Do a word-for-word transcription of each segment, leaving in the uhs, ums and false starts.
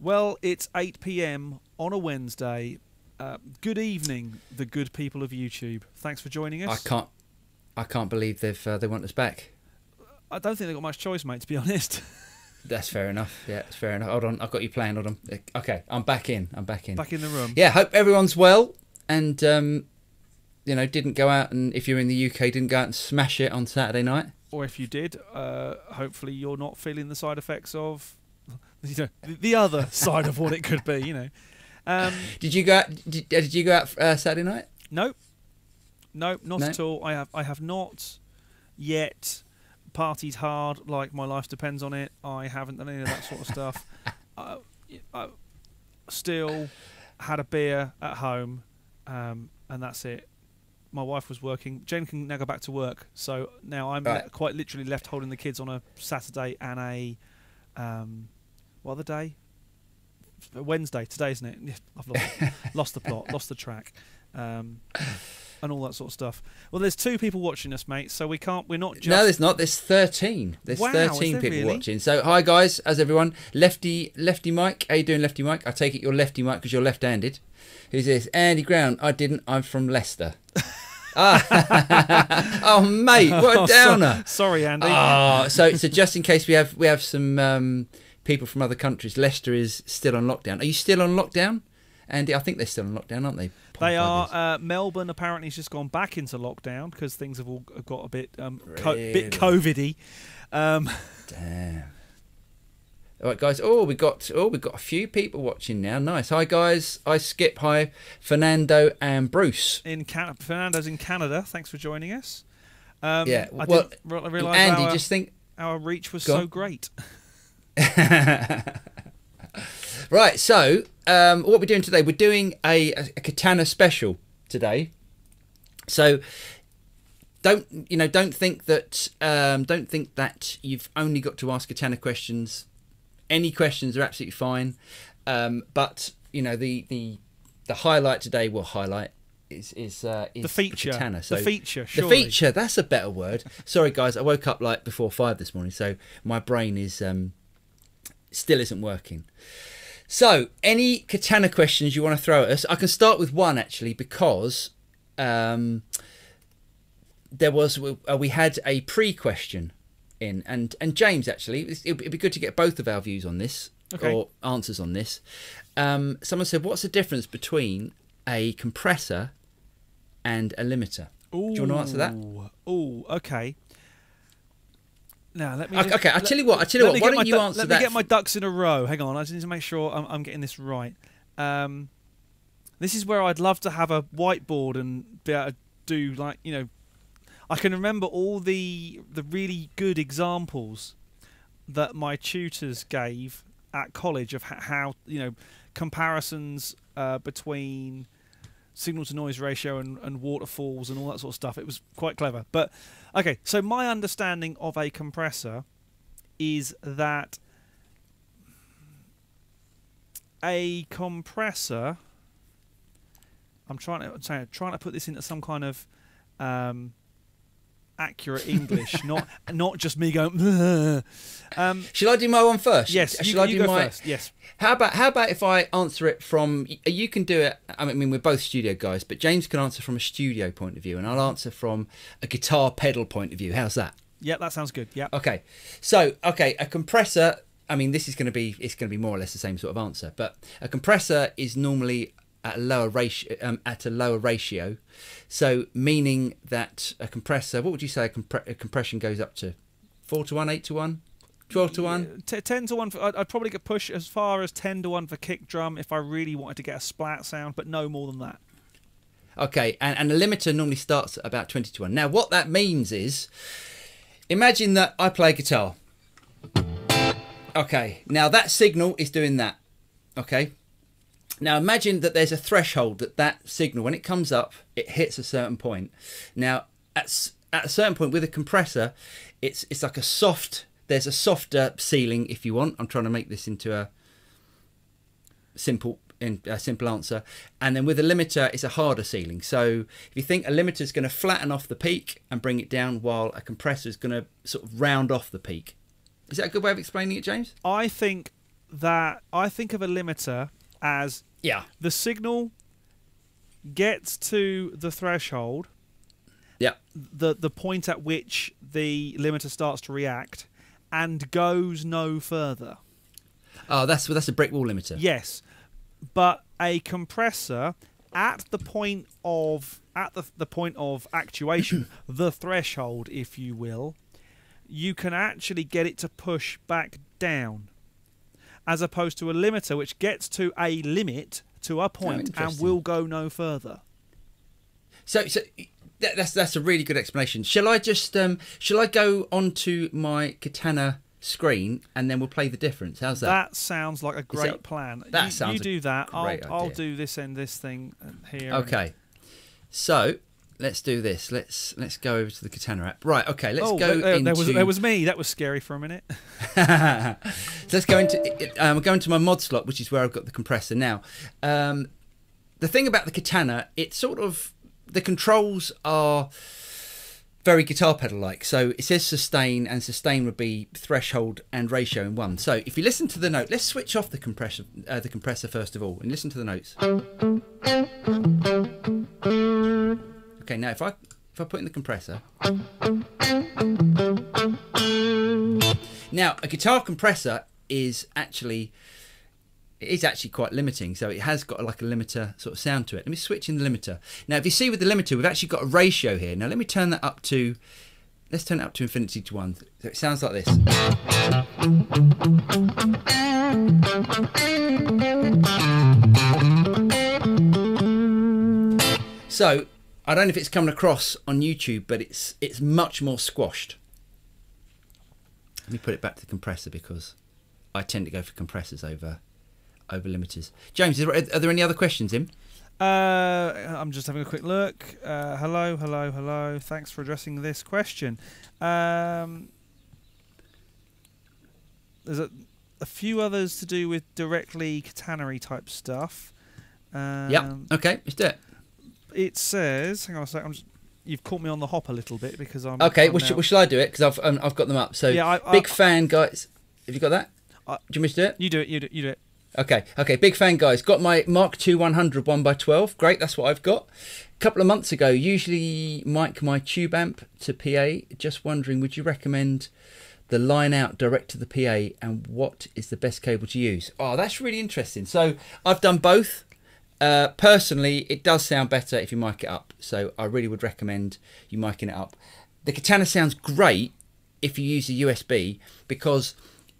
Well, it's eight p m on a Wednesday. Uh, good evening, the good people of YouTube. Thanks for joining us. I can't, I can't believe they've uh, they want us back. I don't think they've got much choice, mate, to be honest. That's fair enough. Yeah, it's fair enough. Hold on, I've got you playing. Hold on. Okay, I'm back in. I'm back in. Back in the room. Yeah, hope everyone's well, and um, you know, didn't go out, and if you're in the U K, didn't go out and smash it on Saturday night. Or if you did, uh, hopefully you're not feeling the side effects of. You know, the other side of what it could be, you know. Um, did you go out, did, did you go out uh, Saturday night? No. No, not no. at all. I have I have not yet partied hard like my life depends on it. I haven't done any of that sort of stuff. I, I still had a beer at home, um, and that's it. My wife was working. Jen can now go back to work. So now I'm right. quite literally left holding the kids on a Saturday and a... Um, what other day? Wednesday. Today, isn't it? I've lost, lost the plot, lost the track, um, and all that sort of stuff. Well, there's two people watching us, mate. So we can't. We're not. Just... No, there's not. There's thirteen. There's wow, thirteen there people really? watching. So hi guys, how's everyone? Lefty, Lefty Mike. How you doing, Lefty Mike? I take it you're Lefty Mike because you're left-handed. Who's this? Andy Ground. I didn't. I'm from Leicester. Ah. Oh mate, what a downer. Sorry, Andy. Oh, so so just in case we have we have some um, people from other countries, Leicester is still on lockdown. Are you still on lockdown, Andy? I think they're still on lockdown, aren't they? They are. Uh, Melbourne apparently has just gone back into lockdown because things have all got a bit um, really? co bit COVID-y. Um, Damn. All right, guys. Oh, we got oh we got a few people watching now. Nice. Hi, guys. Hi, Skip. Hi, Fernando and Bruce. In Can Fernando's in Canada. Thanks for joining us. Um, yeah. I well, didn't realise Andy, our, just think our reach was so on. great. Right. So, um, what we're doing today? We're doing a, a, a Katana special today. So. Don't you know? Don't think that. Um, don't think that you've only got to ask Katana questions. Any questions are absolutely fine, um, but you know the the the highlight today. Well, highlight is is, uh, is the feature. Katana. So the feature. Surely. The feature. That's a better word. Sorry, guys. I woke up like before five this morning, so my brain is um, still isn't working. So, any Katana questions you want to throw at us? I can start with one actually because um, there was uh, we had a pre-question. In and and James actually, it'd be good to get both of our views on this okay. or answers on this. Um, someone said, "What's the difference between a compressor and a limiter?" Ooh. Do you want to answer that? Oh, okay. Now let me. Okay, just, okay I'll let, tell you what. I tell you what. Why don't you answer that? Let me get my ducks in a row. Hang on, I just need to make sure I'm, I'm getting this right. Um, this is where I'd love to have a whiteboard and be able to do like you know. I can remember all the the really good examples that my tutors gave at college of how you know comparisons uh, between signal to noise ratio and, and waterfalls and all that sort of stuff. It was quite clever. But okay, so my understanding of a compressor is that a compressor. I'm trying to I'm trying to, trying to put this into some kind of. Um, accurate English, not not just me going. Um, Shall I do my one first? Yes, Shall you, I do you go my, first. Yes. How about how about if I answer it from? You can do it. I mean, we're both studio guys, but James can answer from a studio point of view, and I'll answer from a guitar pedal point of view. How's that? Yeah, that sounds good. Yeah. Okay. So, okay, a compressor. I mean, this is going to be it's going to be more or less the same sort of answer, but a compressor is normally. At a lower ratio, um, at a lower ratio, so meaning that a compressor. What would you say a, compre a compression goes up to? Four to one, eight to one, twelve to one, T ten to one. For, I'd, I'd probably get push as far as ten to one for kick drum if I really wanted to get a splat sound, but no more than that. Okay, and and a limiter normally starts at about twenty to one. Now, what that means is, imagine that I play guitar. Okay, now that signal is doing that. Okay. Now imagine that there's a threshold that that signal, when it comes up, it hits a certain point. Now at at a certain point with a compressor, it's it's like a soft. There's a softer ceiling if you want. I'm trying to make this into a simple in, a simple answer. And then with a limiter, it's a harder ceiling. So if you think a limiter is going to flatten off the peak and bring it down, while a compressor is going to sort of round off the peak. Is that a good way of explaining it, James? I think that I think of a limiter as yeah. the signal gets to the threshold, yeah, the the point at which the limiter starts to react and goes no further. Oh, that's that's a brick wall limiter. Yes, but a compressor at the point of at the the point of actuation, the threshold, if you will, you can actually get it to push back down, as opposed to a limiter which gets to a limit to a point oh, and will go no further. So, so that, that's that's a really good explanation. Shall I just um, shall I go onto my Katana screen and then we'll play the difference? How's that? That sounds like a great that, plan. That you, sounds. You do that. I'll, I'll do this and this thing here. Okay. And... So let's do this. Let's let's go over to the Katana app. Right. Okay. Let's oh, go there, into. There was, there was me. That was scary for a minute. So let's go into. I'm um, going to my mod slot, which is where I've got the compressor now. Um, the thing about the Katana, it's sort of the controls are very guitar pedal like. So it says sustain, and sustain would be threshold and ratio in one. So if you listen to the note, let's switch off the compressor uh, the compressor first of all and listen to the notes. Okay, now if I if I put in the compressor. Now a guitar compressor is actually it is actually quite limiting, so it has got like a limiter sort of sound to it. Let me switch in the limiter. Now if you see with the limiter, we've actually got a ratio here. Now let me turn that up to, let's turn it up to infinity to one. So it sounds like this. So I don't know if it's coming across on YouTube, but it's it's much more squashed. Let me put it back to the compressor because I tend to go for compressors over over limiters. James, are there any other questions, Im? Uh, I'm just having a quick look. Uh, hello, hello, hello. Thanks for addressing this question. Um, there's a, a few others to do with directly Katana-y type stuff. Um, yeah, okay, let's do it. It says, hang on a sec, I'm just, you've caught me on the hop a little bit because I'm... Okay, I'm well, should, well, should I do it? Because I've, um, I've got them up. So, yeah, I, I, big I, fan, guys. Have you got that? I, do you want me to do it? You do it, you do it, you do it. Okay, okay, big fan, guys. Got my Mark two one hundred one by twelve. Great, that's what I've got. A couple of months ago, usually mic my tube amp to P A. Just wondering, would you recommend the line out direct to the P A and what is the best cable to use? Oh, that's really interesting. So I've done both. Uh, personally, it does sound better if you mic it up. So I really would recommend you micing it up. The Katana sounds great if you use a U S B because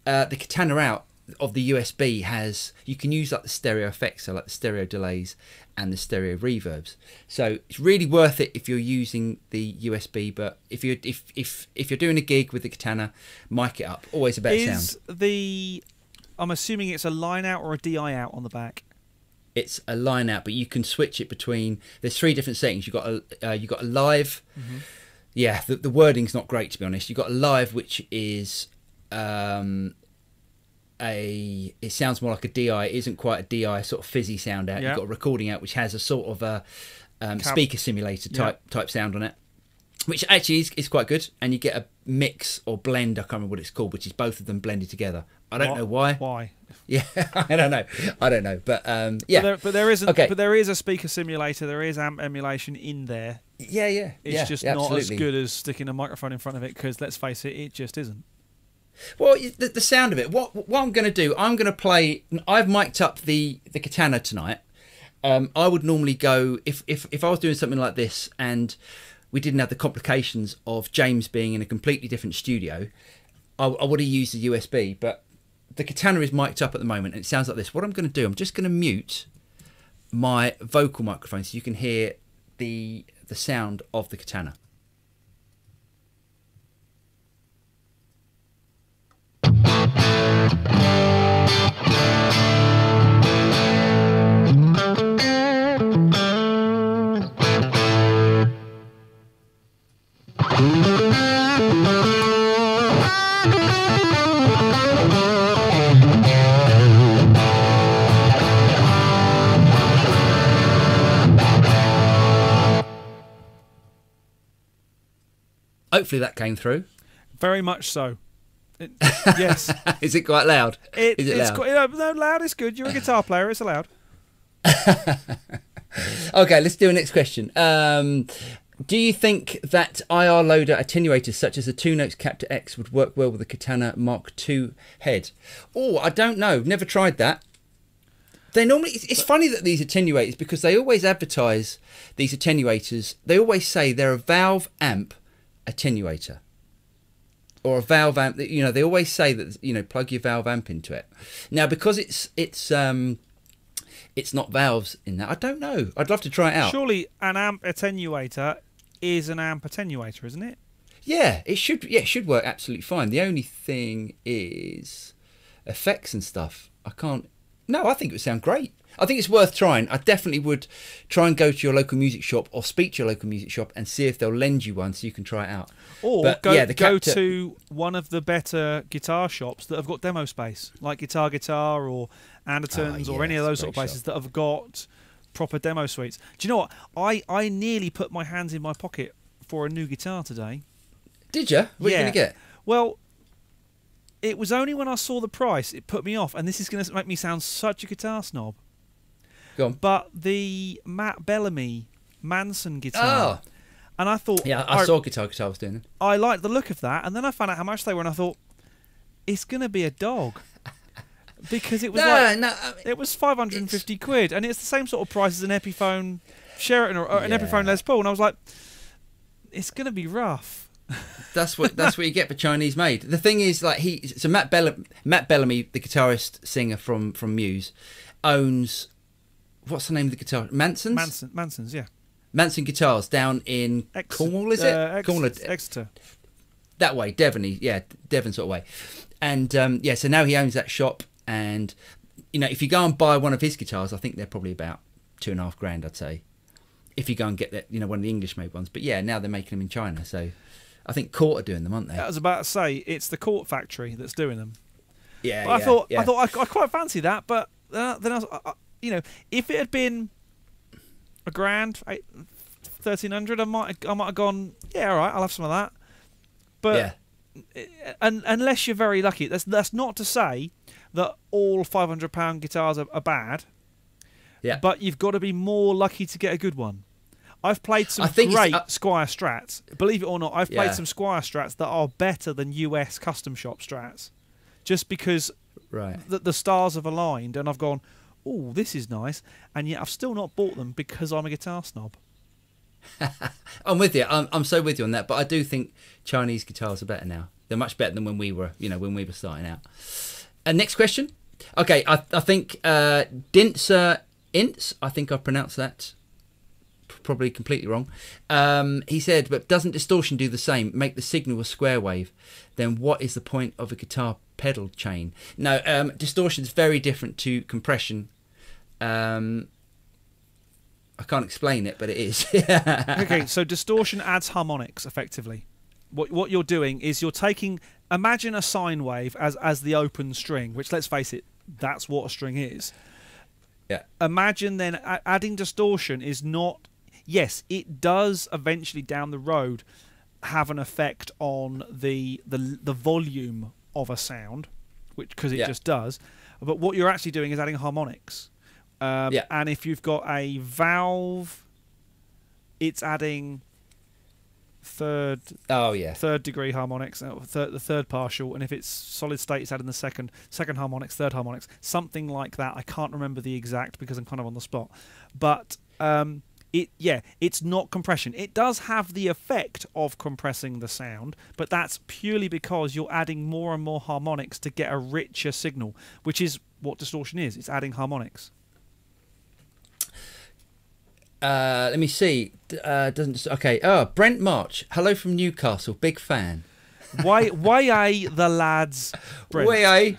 uh, the Katana out of the U S B has, you can use like the stereo effects, so like the stereo delays and the stereo reverbs. So it's really worth it if you're using the U S B, but if you if if if you're doing a gig with the Katana, mic it up. Always a better sound. Is the, I'm assuming it's a line out or a D I out on the back? It's a line out, but you can switch it between, there's three different settings. You've got a uh, you've got a live, mm-hmm. yeah, the, the wording's not great to be honest. You've got a live which is um a it sounds more like a D I. It isn't quite a D I, sort of fizzy sound out. Yep. You've got a recording out which has a sort of a um, speaker simulator type yep. type sound on it, which actually is, is quite good. And you get a mix or blend, I can't remember what it's called, which is both of them blended together. I don't what? know why. Why? Yeah, I don't know. I don't know. But um, yeah, but there, but there isn't. Okay. But there is a speaker simulator. There is amp emulation in there. Yeah, yeah. It's yeah, just yeah, not absolutely. as good as sticking a microphone in front of it because let's face it, it just isn't. Well, the, the sound of it. What what I'm going to do? I'm going to play. I've mic'd up the the Katana tonight. Um, I would normally go if if if I was doing something like this and we didn't have the complications of James being in a completely different studio. I, I would have used the U S B, but the Katana is mic'd up at the moment and it sounds like this. What I'm going to do? I'm just going to mute my vocal microphone so you can hear the the sound of the Katana. Hopefully that came through. Very much so. It, yes. Is it quite loud? It, Is it it's loud? Quite, you know, loud is good. You're a guitar player. It's allowed. Okay, let's do a next question. Um, do you think that I R loader attenuators such as the Two Notes Captor X would work well with a Katana Mark two head? Oh, I don't know. Never tried that. They normally. It's, it's funny that these attenuators, because they always advertise these attenuators. They always say they're a valve amp attenuator. Or a valve amp, you know, they always say that, you know, plug your valve amp into it. Now, because it's it's um it's not valves in that, I don't know. I'd love to try it out. Surely an amp attenuator is an amp attenuator, isn't it? Yeah, it should. Yeah, it should work absolutely fine. The only thing is effects and stuff. I can't. No, I think it would sound great. I think it's worth trying. I definitely would try and go to your local music shop or speak to your local music shop and see if they'll lend you one so you can try it out. Or but, go, yeah, the go to one of the better guitar shops that have got demo space, like Guitar Guitar or Anderton's, oh, yeah, or any of those sort of places shop. that have got proper demo suites. Do you know what? I, I nearly put my hands in my pocket for a new guitar today. Did you? What yeah. are you going to get? Well... It was only when I saw the price it put me off, and this is going to make me sound such a guitar snob. Go on. But the Matt Bellamy Manson guitar, oh. and I thought, yeah, I, I saw Guitar Guitar was doing it. I liked the look of that, and then I found out how much they were, and I thought it's going to be a dog because it was no, like no, I mean, it was five hundred and fifty quid, and it's the same sort of price as an Epiphone Sheraton or, or yeah. an Epiphone Les Paul, and I was like, it's going to be rough. That's what that's what you get for Chinese made. The thing is, like he, so Matt Bellamy, Matt Bellamy, the guitarist singer from from Muse, owns what's the name of the guitar? Manson's. Manson, Manson's, yeah. Manson Guitars down in Ex Cornwall, is it? Uh, Ex Cornwall, Exeter. That way, Devon, yeah, Devon sort of way. And um, yeah, so now he owns that shop, and you know, if you go and buy one of his guitars, I think they're probably about two and a half grand, I'd say. If you go and get that, you know, one of the English made ones. But yeah, now they're making them in China, so. I think Cort are doing them, aren't they? I was about to say it's the Cort factory that's doing them. Yeah, but I yeah, thought yeah. I thought I, I quite fancy that, but uh, then I was, uh, you know, if it had been a grand, eight, thirteen hundred, I might I might have gone. Yeah, all right, I'll have some of that. But yeah. and, unless you're very lucky, that's that's not to say that all five hundred pound guitars are, are bad. Yeah, but you've got to be more lucky to get a good one. I've played some great uh, Squire Strats. Believe it or not, I've played yeah. some Squire Strats that are better than U S custom shop Strats, just because right. the, the stars have aligned and I've gone, oh, this is nice, and yet I've still not bought them because I'm a guitar snob. I'm with you. I'm, I'm so with you on that, but I do think Chinese guitars are better now. They're much better than when we were, you know, when we were starting out. And next question. Okay, I, I think uh, Dinser Ints, I think I pronounced that probably completely wrong. Um, he said, but doesn't distortion do the same, make the signal a square wave? Then what is the point of a guitar pedal chain? No, um, distortion is very different to compression. Um, I can't explain it, but it is. Okay, so distortion adds harmonics, effectively. What, what you're doing is you're taking, imagine a sine wave as, as the open string, which, let's face it, that's what a string is. Yeah. Imagine then adding distortion is not... Yes, it does eventually down the road have an effect on the the, the volume of a sound, which because it yeah. just does. But what you're actually doing is adding harmonics. Um, yeah. And if you've got a valve, it's adding third. Oh yeah. Third degree harmonics, third, the third partial, and if it's solid state, it's adding the second second harmonics, third harmonics, something like that. I can't remember the exact because I'm kind of on the spot, but. Um, It yeah, it's not compression. It does have the effect of compressing the sound, but that's purely because you're adding more and more harmonics to get a richer signal, which is what distortion is. It's adding harmonics. Uh, let me see. Uh, doesn't okay. Oh, Brent March. Hello from Newcastle. Big fan. Why why the lads? Brent. Why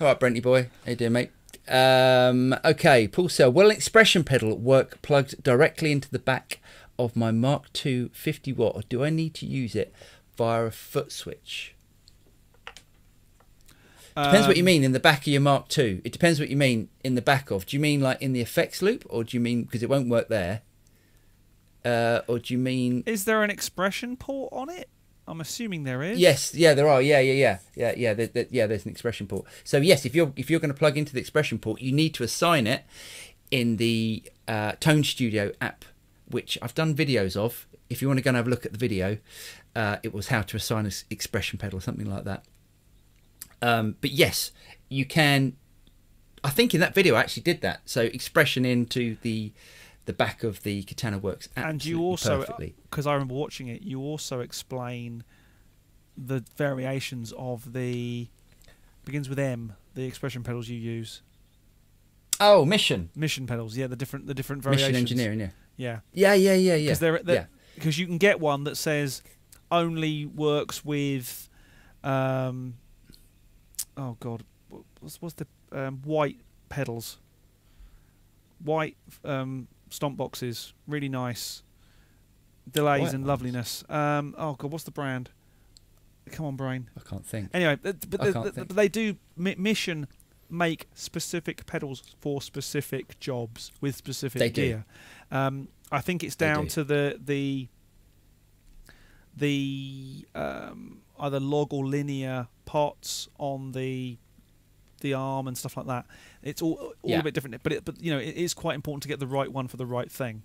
all right, Brenty boy. How you doing, mate? Um, okay, Paul Sell. Will an expression pedal at work plugged directly into the back of my Mark two fifty watt, or do I need to use it via a foot switch? Um, depends what you mean in the back of your Mark two. It depends what you mean in the back of. Do you mean like in the effects loop, or do you mean because it won't work there? Uh, or do you mean? Is there an expression port on it? I'm assuming there is. Yes, yeah, there are. Yeah, yeah, yeah, yeah, yeah. There, there, yeah, there's an expression port. So yes, if you're if you're going to plug into the expression port, you need to assign it in the uh, Tone Studio app, which I've done videos of. If you want to go and have a look at the video, uh, it was how to assign an expression pedal, something like that. Um, but yes, you can. I think in that video I actually did that. So expression into the the back of the Katana works absolutely and you also, perfectly. Because I remember watching it, you also explain the variations of the, begins with M, the expression pedals you use. Oh, mission. Mission pedals, yeah, the different the different variations. Mission engineering, yeah. Yeah, yeah, yeah, yeah. Because yeah. They're, yeah. you can get one that says only works with, um, oh God, what's, what's the um, white pedals? White um, stomp boxes, really nice. Delays white and ones. Loveliness. Um, oh God, what's the brand? Come on, brain. I can't think. Anyway, but, but, the, think. but they do mission make specific pedals for specific jobs with specific they gear. Do. Um, I think it's down do. to the the the um, either log or linear parts on the. The arm and stuff like that. It's all, all yeah. a bit different, but it, but you know, it is quite important to get the right one for the right thing.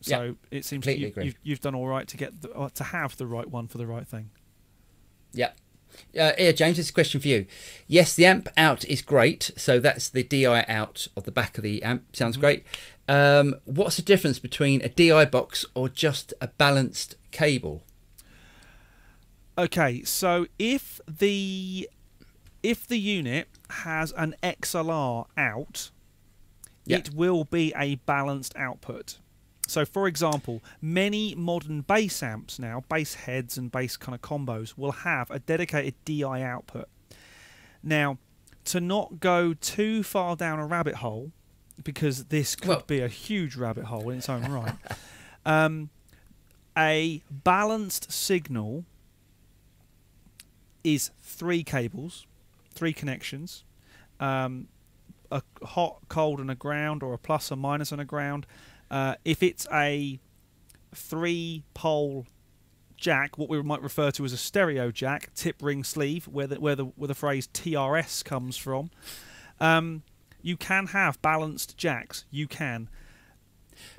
So yeah, it seems you, you've, you've done all right to get the, uh, to have the right one for the right thing. Yeah, uh, yeah. James, this is a question for you. Yes, the amp out is great. So that's the D I out of the back of the amp. Sounds mm-hmm. great. Um, what's the difference between a D I box or just a balanced cable? Okay, so if the if the unit has an X L R out, yeah. it will be a balanced output. So for example, many modern bass amps now, bass heads and bass kind of combos, will have a dedicated D I output. Now, to not go too far down a rabbit hole, because this could well. be a huge rabbit hole in its own right, um, a balanced signal is three cables, three connections, um, a hot, cold and a ground, or a plus or minus and a ground. Uh, if it's a three pole jack, what we might refer to as a stereo jack, tip ring sleeve, where the, where the, where the phrase T R S comes from, um, you can have balanced jacks. You can.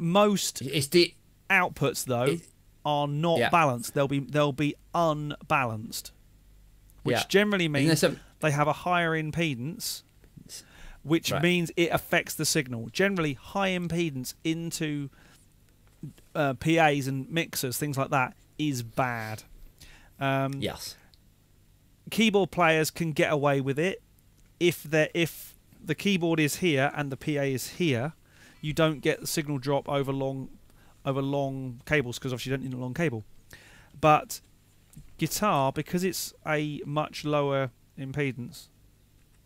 Most it's the, outputs though it, are not yeah. balanced. They'll be, they'll be unbalanced, which yeah. generally means they have a higher impedance, which right. means it affects the signal. Generally, high impedance into uh, P As and mixers, things like that, is bad. Um, yes. Keyboard players can get away with it if they're if the keyboard is here and the P A is here. You don't get the signal drop over long over long cables, because obviously you don't need a long cable. But guitar, because it's a much lower impedance,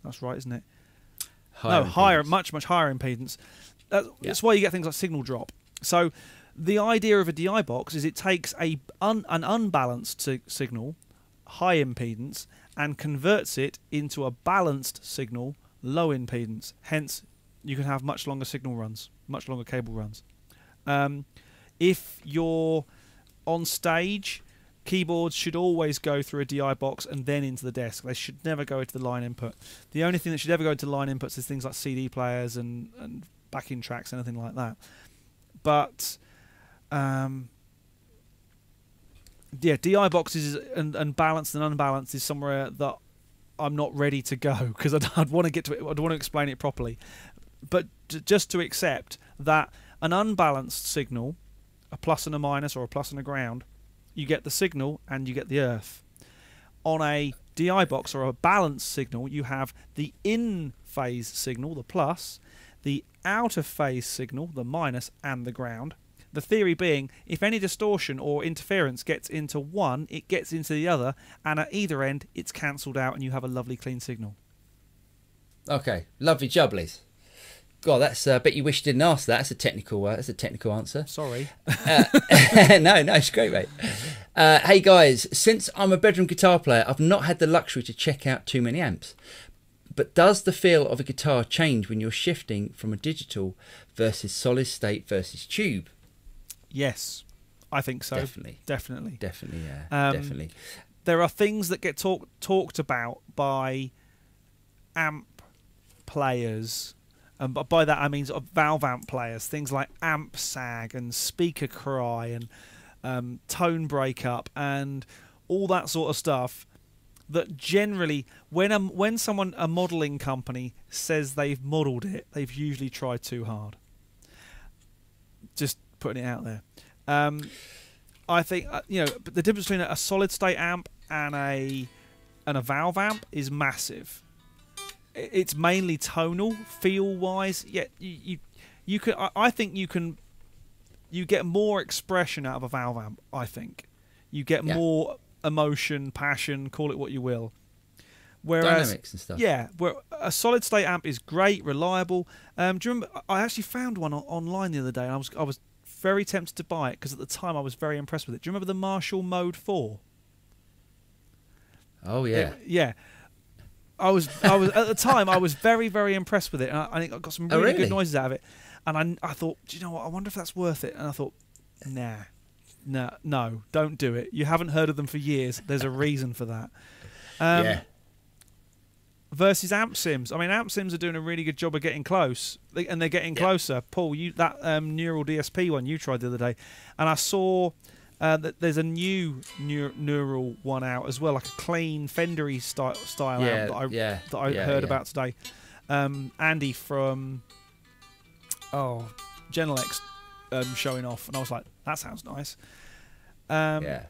that's right, isn't it? Higher no, impedance. higher, much, much higher impedance. That's, yeah. that's why you get things like signal drop. So the idea of a D I box is it takes a un, an unbalanced sig signal, high impedance, and converts it into a balanced signal, low impedance. Hence, you can have much longer signal runs, much longer cable runs. Um, if you're on stage, keyboards should always go through a D I box and then into the desk. They should never go into the line input. The only thing that should ever go into line inputs is things like C D players and, and backing tracks, anything like that. But, um, yeah, D I boxes and, and balanced and unbalanced is somewhere that I'm not ready to go, because I'd, I'd want to get to it. I'd want to explain it properly. But just to accept that an unbalanced signal, a plus and a minus or a plus and a ground, you get the signal and you get the earth. On a D I box or a balanced signal, you have the in-phase signal, the plus, the out-of-phase signal, the minus, and the ground. The theory being, if any distortion or interference gets into one, it gets into the other, and at either end, it's cancelled out and you have a lovely clean signal. Okay, lovely jubblies. God, that's. Uh, I bet you wish you didn't ask that. That's a technical. Uh, that's a technical answer. Sorry. uh, no, no, it's great, mate. Uh, hey guys, since I'm a bedroom guitar player, I've not had the luxury to check out too many amps. But does the feel of a guitar change when you're shifting from a digital versus solid state versus tube? Yes, I think so. Definitely. Definitely. Definitely, yeah. Um, Definitely. There are things that get talk, talked about by amp players, and by that I mean sort of valve amp players, things like amp sag and speaker cry and um, tone breakup and all that sort of stuff, that generally when a, when someone, a modelling company, says they've modelled it, they've usually tried too hard. Just putting it out there. Um, I think, uh, you know, but the difference between a solid state amp and a and a valve amp is massive. It's mainly tonal, feel wise. Yet you you, you could, I, I think you can you get more expression out of a valve amp. I think you get yeah. more emotion, passion, call it what you will. Whereas, dynamics and stuff. Yeah, where a solid state amp is great, reliable. Um, do you remember? I actually found one on, online the other day, and I was I was very tempted to buy it because at the time I was very impressed with it. Do you remember the Marshall Mode four? Oh yeah, it, yeah. I was I was at the time I was very very impressed with it, and I, I think I got some really, oh, really good noises out of it. And I I thought, do you know what? I wonder if that's worth it. And I thought, nah, no, nah, no, don't do it. You haven't heard of them for years. There's a reason for that. Um, yeah. Versus amp sims. I mean, amp sims are doing a really good job of getting close, and they're getting yep. closer. Paul, you that um, Neural D S P one you tried the other day, and I saw uh, that there's a new neur Neural one out as well, like a clean Fendery style style yeah, amp that I yeah, that I yeah, heard yeah. about today. Um, Andy from oh Genelex um, showing off, and I was like, that sounds nice. Um, yeah,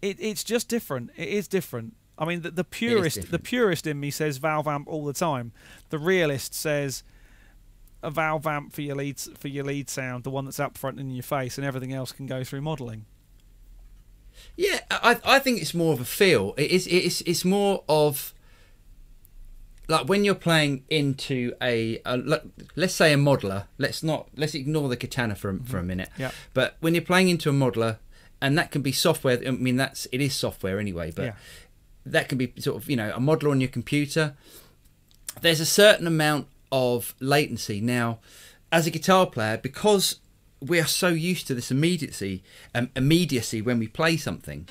it, it's just different. It is different. I mean, the, the purist, the purist in me says valve amp all the time. The realist says a valve amp for your lead, for your lead sound, the one that's up front in your face, and everything else can go through modelling. Yeah, I I think it's more of a feel. It is it's it's more of like when you're playing into a, a let's say a modeler. Let's not let's ignore the Katana for mm-hmm. for a minute. Yeah. But when you're playing into a modeler, and that can be software. I mean, that's it is software anyway, but. Yeah. That can be sort of, you know, a modeler on your computer. There's a certain amount of latency. Now, as a guitar player, because we are so used to this immediacy, um, immediacy when we play something,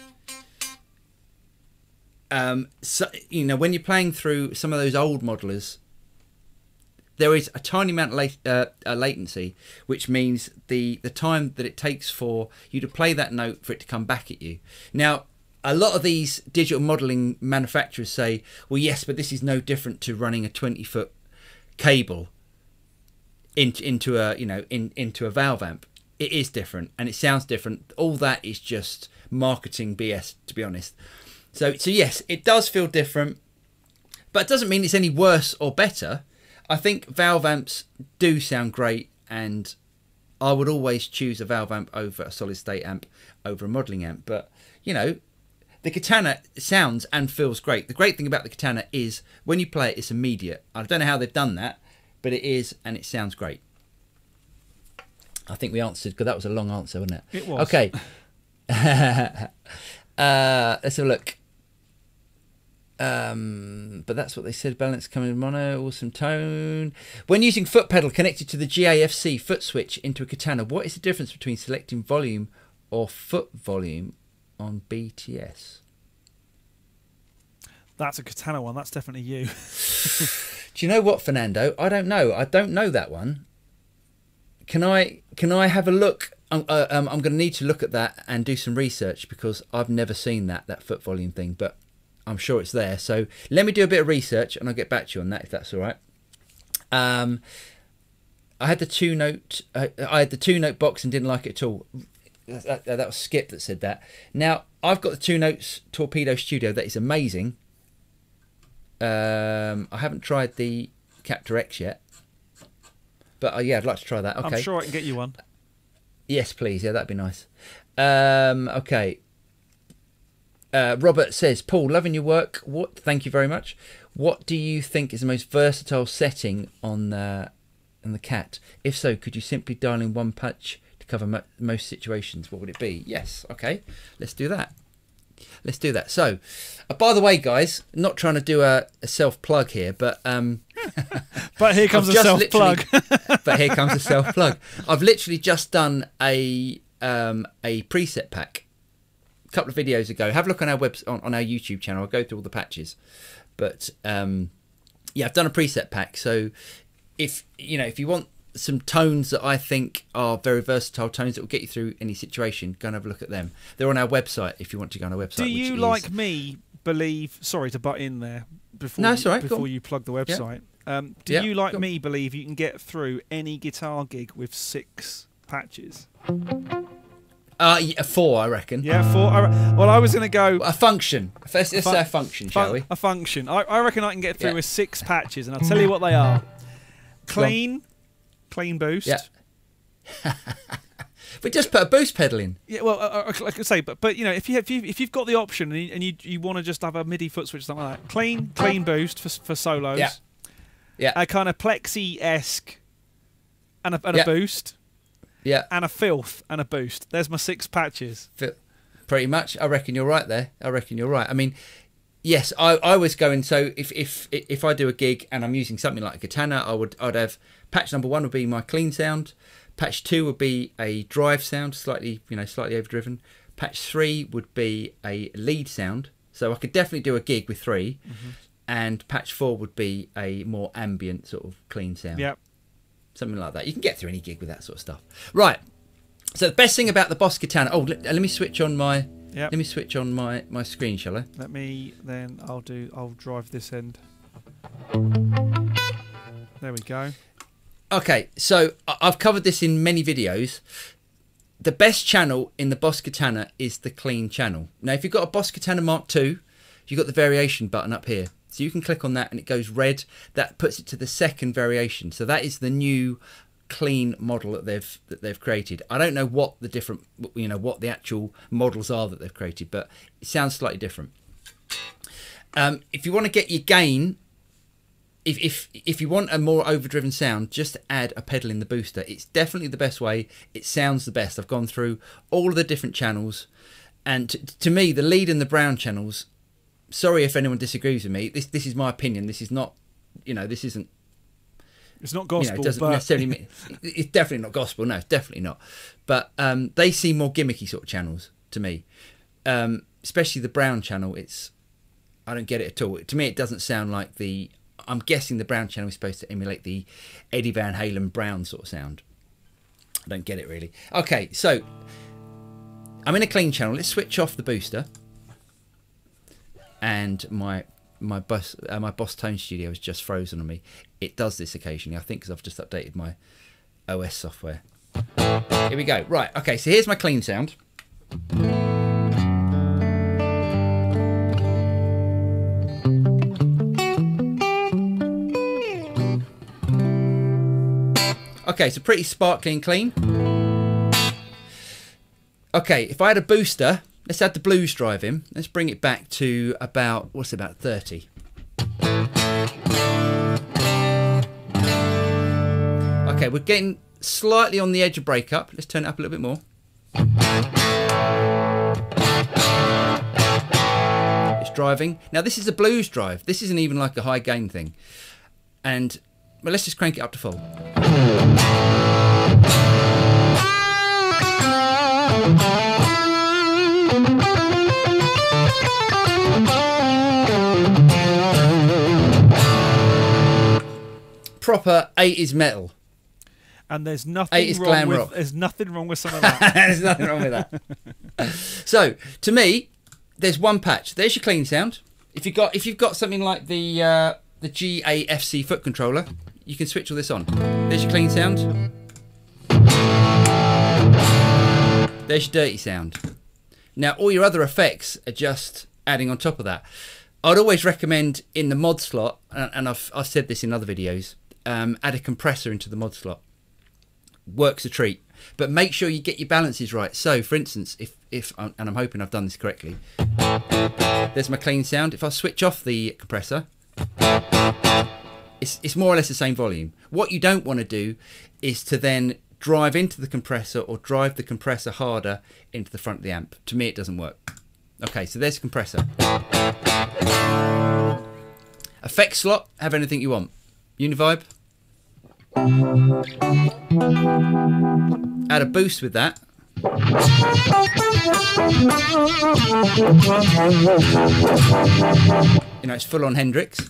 um, so, you know, when you're playing through some of those old modelers, there is a tiny amount of late, uh, uh, latency, which means the, the time that it takes for you to play that note for it to come back at you. Now, a lot of these digital modelling manufacturers say, well, yes, but this is no different to running a twenty foot cable into, into a, you know, in, into a valve amp. It is different and it sounds different. All that is just marketing B S, to be honest. So, so yes, it does feel different, but it doesn't mean it's any worse or better. I think valve amps do sound great, and I would always choose a valve amp over a solid state amp over a modelling amp. But, you know, the Katana sounds and feels great. The great thing about the Katana is when you play it, it's immediate. I don't know how they've done that, but it is, and it sounds great. I think we answered, because that was a long answer, wasn't it? It was. Okay. uh, let's have a look. Um, but that's what they said. Balance coming in mono, awesome tone. When using foot pedal connected to the G A F C foot switch into a Katana, what is the difference between selecting volume or foot volume on B T S? That's a Katana one. That's definitely you. Do you know what, Fernando? I don't know. I don't know that one. Can I? Can I have a look? I'm, uh, um, I'm going to need to look at that and do some research, because I've never seen that that foot volume thing. But I'm sure it's there. So let me do a bit of research and I'll get back to you on that, if that's all right. Um, I had the two note. Uh, I had the two note box and didn't like it at all. That, that was Skip that said that. Now, I've got the Two Notes Torpedo Studio. That is amazing. Um, I haven't tried the Captor X yet. But, uh, yeah, I'd like to try that. Okay. I'm sure I can get you one. Yes, please. Yeah, that'd be nice. Um, okay. Uh, Robert says, Paul, loving your work. What? Thank you very much. What do you think is the most versatile setting on, uh, on the Cat? If so, could you simply dial in one patch cover mo most situations? What would it be? Yes, okay, let's do that. Let's do that. So, uh, by the way, guys, not trying to do a, a self plug here, but um, but here comes a self plug. But here comes a self plug. I've literally just done a um, a preset pack a couple of videos ago. Have a look on our webs on, on our YouTube channel. I'll go through all the patches. But um, yeah, I've done a preset pack. So if you know if you want some tones that I think are very versatile tones that will get you through any situation, go and have a look at them. They're on our website if you want to go on our website. Do you, like is... me, believe... Sorry to butt in there before, no, you, right, before you plug the website. Yeah. Um, do yeah, you, like me, believe you can get through any guitar gig with six patches? Uh, yeah, four, I reckon. Yeah, four. I re well, I was going to go... A function. Let's say a function, fun shall we? A function. I, I reckon I can get through yeah. with six patches, and I'll tell you what they are. Clean... Clean boost. Yeah. We just put a boost pedal in. Yeah, well, uh, like I say, but but you know, if you if you if you've got the option and you and you, you want to just have a MIDI foot switch or something like that, clean clean boost for for solos. Yeah. Yeah. A kind of plexi-esque and a and yeah. a boost. Yeah. And a filth and a boost. There's my six patches. Pretty much. I reckon you're right there. I reckon you're right. I mean, yes, I I was going. So if if if I do a gig and I'm using something like a Katana, I would I'd have. Patch number one would be my clean sound. Patch two would be a drive sound, slightly, you know, slightly overdriven. Patch three would be a lead sound. So I could definitely do a gig with three. Mm-hmm. And patch four would be a more ambient sort of clean sound. Yep. Something like that. You can get through any gig with that sort of stuff. Right. So the best thing about the Boss Katana. Oh, let, let me switch on my. Yep. Let me switch on my my screen, shall I? Let me then. I'll do. I'll drive this end. There we go. Okay, so I've covered this in many videos. The best channel in the Boss Katana is the clean channel. Now, if you've got a Boss Katana Mark two, you've got the variation button up here. So you can click on that and it goes red. That puts it to the second variation. So that is the new clean model that they've that they've created. I don't know what the different, you know, what the actual models are that they've created, but it sounds slightly different. Um, if you want to get your gain... If, if if you want a more overdriven sound, just add a pedal in the booster. It's definitely the best way. It sounds the best. I've gone through all of the different channels. And to, to me, the lead and the brown channels, sorry if anyone disagrees with me, this this is my opinion. This is not, you know, this isn't... It's not gospel. You know, it doesn't but... necessarily mean... It's definitely not gospel. No, it's definitely not. But um, they seem more gimmicky sort of channels to me. Um, especially the brown channel. It's... I don't get it at all. To me, it doesn't sound like the... I'm guessing the brown channel is supposed to emulate the Eddie Van Halen brown sort of sound. I don't get it really. Okay, so I'm in a clean channel. Let's switch off the booster. And my my Boss uh, my Boss Tone Studio is just frozen on me. It does this occasionally, I think, because I've just updated my O S software. Here we go. Right. Okay. So here's my clean sound. Okay, so pretty sparkly and clean. Okay, if I had a booster, let's add the blues drive in. Let's bring it back to about, what's about thirty. Okay, we're getting slightly on the edge of breakup. Let's turn it up a little bit more. It's driving. Now this is a blues drive. This isn't even like a high gain thing. And well, let's just crank it up to full. Proper eighties metal. And there's nothing wrong glam with rock. There's nothing wrong with some of that. There's nothing wrong with that. So to me, there's one patch. There's your clean sound. If you got if you've got something like the uh, the G A F C foot controller, you can switch all this on. There's your clean sound. There's your dirty sound. Now all your other effects are just adding on top of that. I'd always recommend in the mod slot, and I've, I've said this in other videos, um, add a compressor into the mod slot. Works a treat. But make sure you get your balances right. So for instance, if, if I'm, and I'm hoping I've done this correctly. There's my clean sound. If I switch off the compressor, It's, it's more or less the same volume. What you don't want to do is to then drive into the compressor or drive the compressor harder into the front of the amp. To me, it doesn't work. Okay, so there's the compressor. Effects slot, have anything you want. Univibe. Add a boost with that. You know, it's full on Hendrix.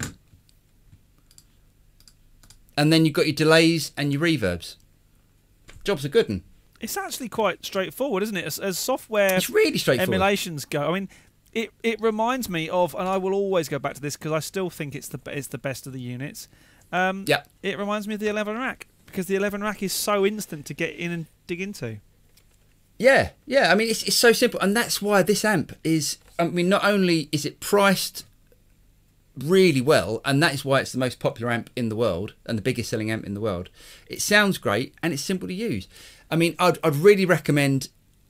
And then you've got your delays and your reverbs. Jobs are good. Un. It's actually quite straightforward, isn't it? As, as software it's really straightforward. Emulations go, I mean, it it reminds me of, and I will always go back to this because I still think it's the it's the best of the units. Um, yeah. It reminds me of the eleven rack because the eleven rack is so instant to get in and dig into. Yeah, yeah. I mean, it's it's so simple, and that's why this amp is. I mean, not only is it priced really well, and that is why it's the most popular amp in the world and the biggest selling amp in the world. It sounds great and it's simple to use. I mean, I'd I'd really recommend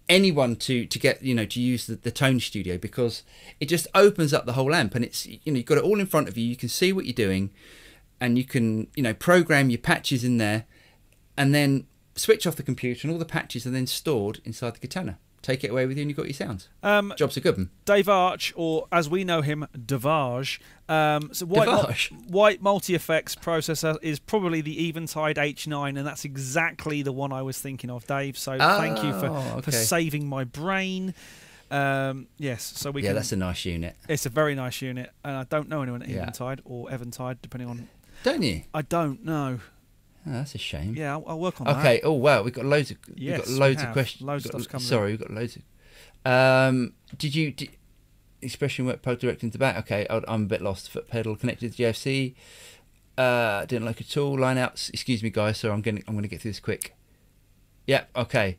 anyone to to get you know to use the, the Tone Studio because it just opens up the whole amp, and it's you know you've got it all in front of you. You can see what you're doing, and you can you know program your patches in there, and then switch off the computer, and all the patches are then stored inside the Katana. Take it away with you, and you've got your sounds. Um, Jobs are good. Un. Dave Arch, or as we know him, Devarge. Um, so white, Devarge. Mul white multi effects processor is probably the Eventide H nine, and that's exactly the one I was thinking of, Dave. So oh, thank you for, okay. for saving my brain. Um, yes, so we. Yeah, can, that's a nice unit. It's a very nice unit, and I don't know anyone at yeah. Eventide or Eventide, depending on. Don't you? I don't know. Oh, that's a shame. Yeah, I'll, I'll work on okay. that. Okay. Oh wow, we've got loads of yes, we've got loads we of questions. Loads of stuff coming. Sorry, in. we've got loads of. Um, did you did, expression work poke directly into the back? Okay, I'm a bit lost. Foot pedal connected to G F C. Uh, didn't like at all. Line outs. Excuse me, guys. So I'm going I'm going to get through this quick. Yep. Yeah, okay.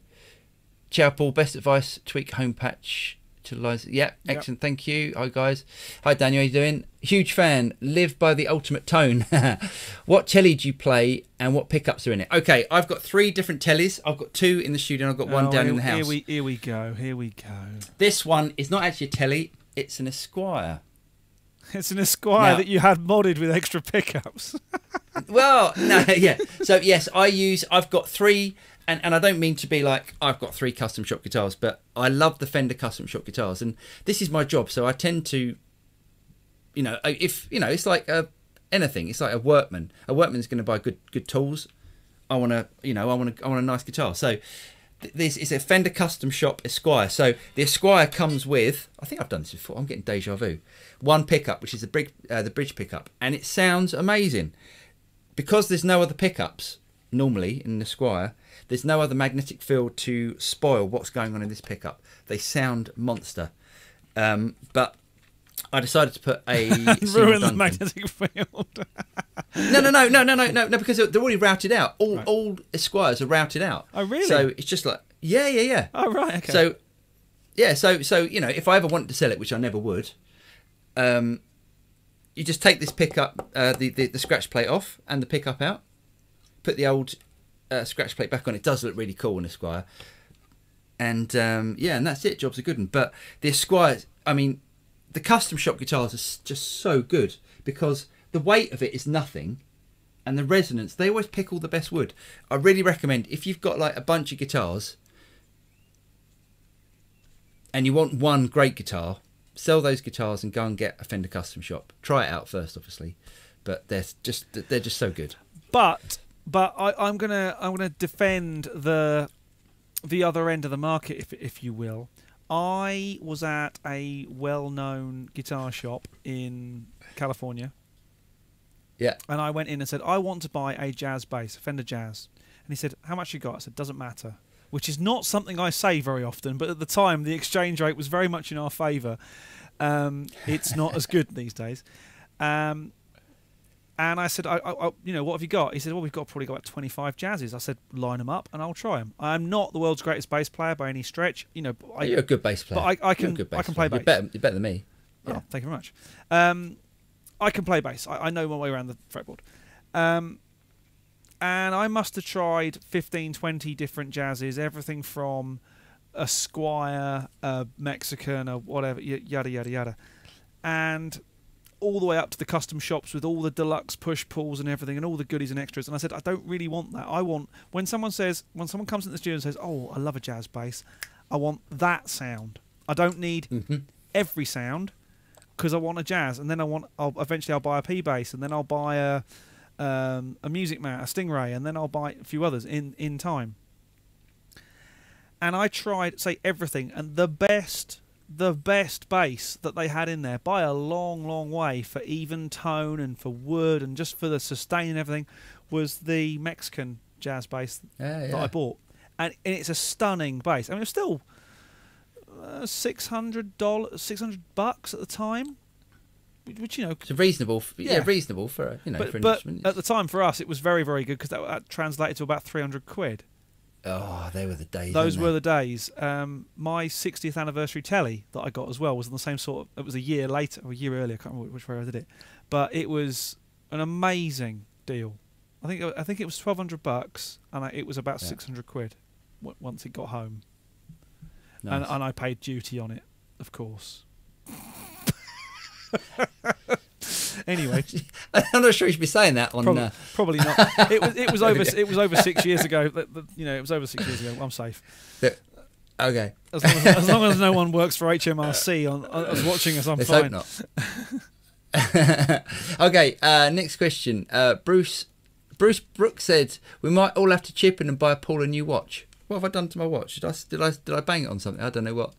Ciao, Paul. Best advice: tweak home patch to lies. Yeah, yep. Excellent. Thank you. Hi guys. Hi Daniel. How you doing? Huge fan. Live by the ultimate tone. What telly do you play, and what pickups are in it? Okay, I've got three different tellies. I've got two in the studio, and I've got one oh, down here, in the house. Here we here we go. Here we go. This one is not actually a telly. It's an Esquire. It's an Esquire now, that you had modded with extra pickups. Well, no, yeah. So yes, I use. I've got three. And, and I don't mean to be like, I've got three custom shop guitars, but I love the Fender custom shop guitars. And this is my job. So I tend to, you know, if, you know, it's like a, anything, it's like a workman. A workman's going to buy good good tools. I want to, you know, I want to, I want a nice guitar. So th this is a Fender custom shop Esquire. So the Esquire comes with, I think I've done this before, I'm getting deja vu, one pickup, which is the bridge, uh, the bridge pickup. And it sounds amazing. Because there's no other pickups, normally in the Esquire, there's no other magnetic field to spoil what's going on in this pickup. They sound monster. Um, but I decided to put a... Ruin the magnetic field. no, no, no, no, no, no, no, because they're already routed out. All right. all Esquires are routed out. Oh, really? So it's just like, yeah, yeah, yeah. Oh, right, okay. So, yeah, so, so you know, if I ever wanted to sell it, which I never would, um, you just take this pickup, uh, the, the, the scratch plate off and the pickup out, put the old... Uh, scratch plate back on. It does look really cool in Esquire, and um, yeah, and that's it. Jobs are good. Un. But the Esquire, I mean, the custom shop guitars are just so good because the weight of it is nothing, and the resonance. They always pick all the best wood. I really recommend if you've got like a bunch of guitars and you want one great guitar, sell those guitars and go and get a Fender custom shop. Try it out first, obviously, but they're just they're just so good. But But I, I'm gonna I'm gonna defend the the other end of the market, if if you will. I was at a well-known guitar shop in California. Yeah. And I went in and said, I want to buy a jazz bass, a Fender Jazz. And he said, how much you got? I said, doesn't matter. Which is not something I say very often, but at the time the exchange rate was very much in our favour. Um, it's not as good these days. Um, And I said, I, I, you know, what have you got? He said, well, we've got probably got about twenty-five jazzes. I said, line them up and I'll try them. I'm not the world's greatest bass player by any stretch. You know, I, You're a good bass player. But I, I, can, bass I can play player. bass. You're better, you're better than me. Yeah. Oh, thank you very much. Um, I can play bass. I, I know my way around the fretboard. Um, and I must have tried fifteen, twenty different jazzes, everything from a Squire, a Mexican, or whatever, yada, yada, yada. And... all the way up to the custom shops with all the deluxe push pulls and everything and all the goodies and extras. And I said, I don't really want that. I want, when someone says, when someone comes into the studio and says, oh, I love a jazz bass, I want that sound. I don't need mm-hmm. every sound because I want a jazz. And then I want, I'll, eventually I'll buy a P bass and then I'll buy a um, a Music Mat, a Stingray, and then I'll buy a few others in, in time. and I tried, say, everything, and the best, the best bass that they had in there by a long, long way for even tone and for wood and just for the sustain and everything was the Mexican jazz bass uh, yeah. that I bought. And, and it's a stunning bass. I mean, it was still uh, six hundred dollars, six hundred bucks at the time. Which, you know, it's reasonable, for, yeah. yeah, reasonable for you know, but, for an but instrument. At the time for us, it was very, very good because that, that translated to about three hundred quid. Oh, they were the days. Those were they? the days. Um, my sixtieth anniversary telly that I got as well was on the same sort of. It was a year later, or a year earlier. I can't remember which way I did it, but it was an amazing deal. I think I think it was twelve hundred bucks, and I, it was about yeah. six hundred quid w once it got home. Nice. And and I paid duty on it, of course. Anyway, I'm not sure you should be saying that on. Probably, uh... probably not. It was it was over it was over six years ago. You know, it was over six years ago. I'm safe. Okay. As long as, as, long as no one works for H M R C on, on watching us, I'm Let's fine. Hope not. Okay. Uh, next question. Uh, Bruce Bruce Brooks said we might all have to chip in and buy Paul a new watch. What have I done to my watch? Did I did I did I bang it on something? I don't know what.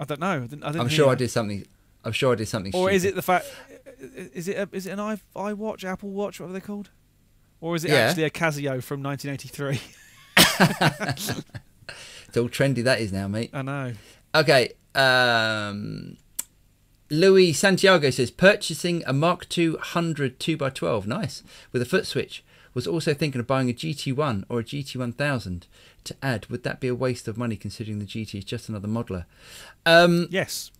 I don't know. I didn't, I didn't I'm sure that. I did something. I'm sure I did something. Or stupid. Is it the fact? Is it a, is it an i iWatch, Apple Watch, whatever they're called, or is it yeah. actually a Casio from nineteen eighty-three? It's all trendy that is now, mate. I know. Okay. Um, Louis Santiago says purchasing a Mark two hundred two by twelve, nice, with a foot switch. Was also thinking of buying a G T one or a G T one thousand to add. Would that be a waste of money considering the G T is just another modeler? Um, yes.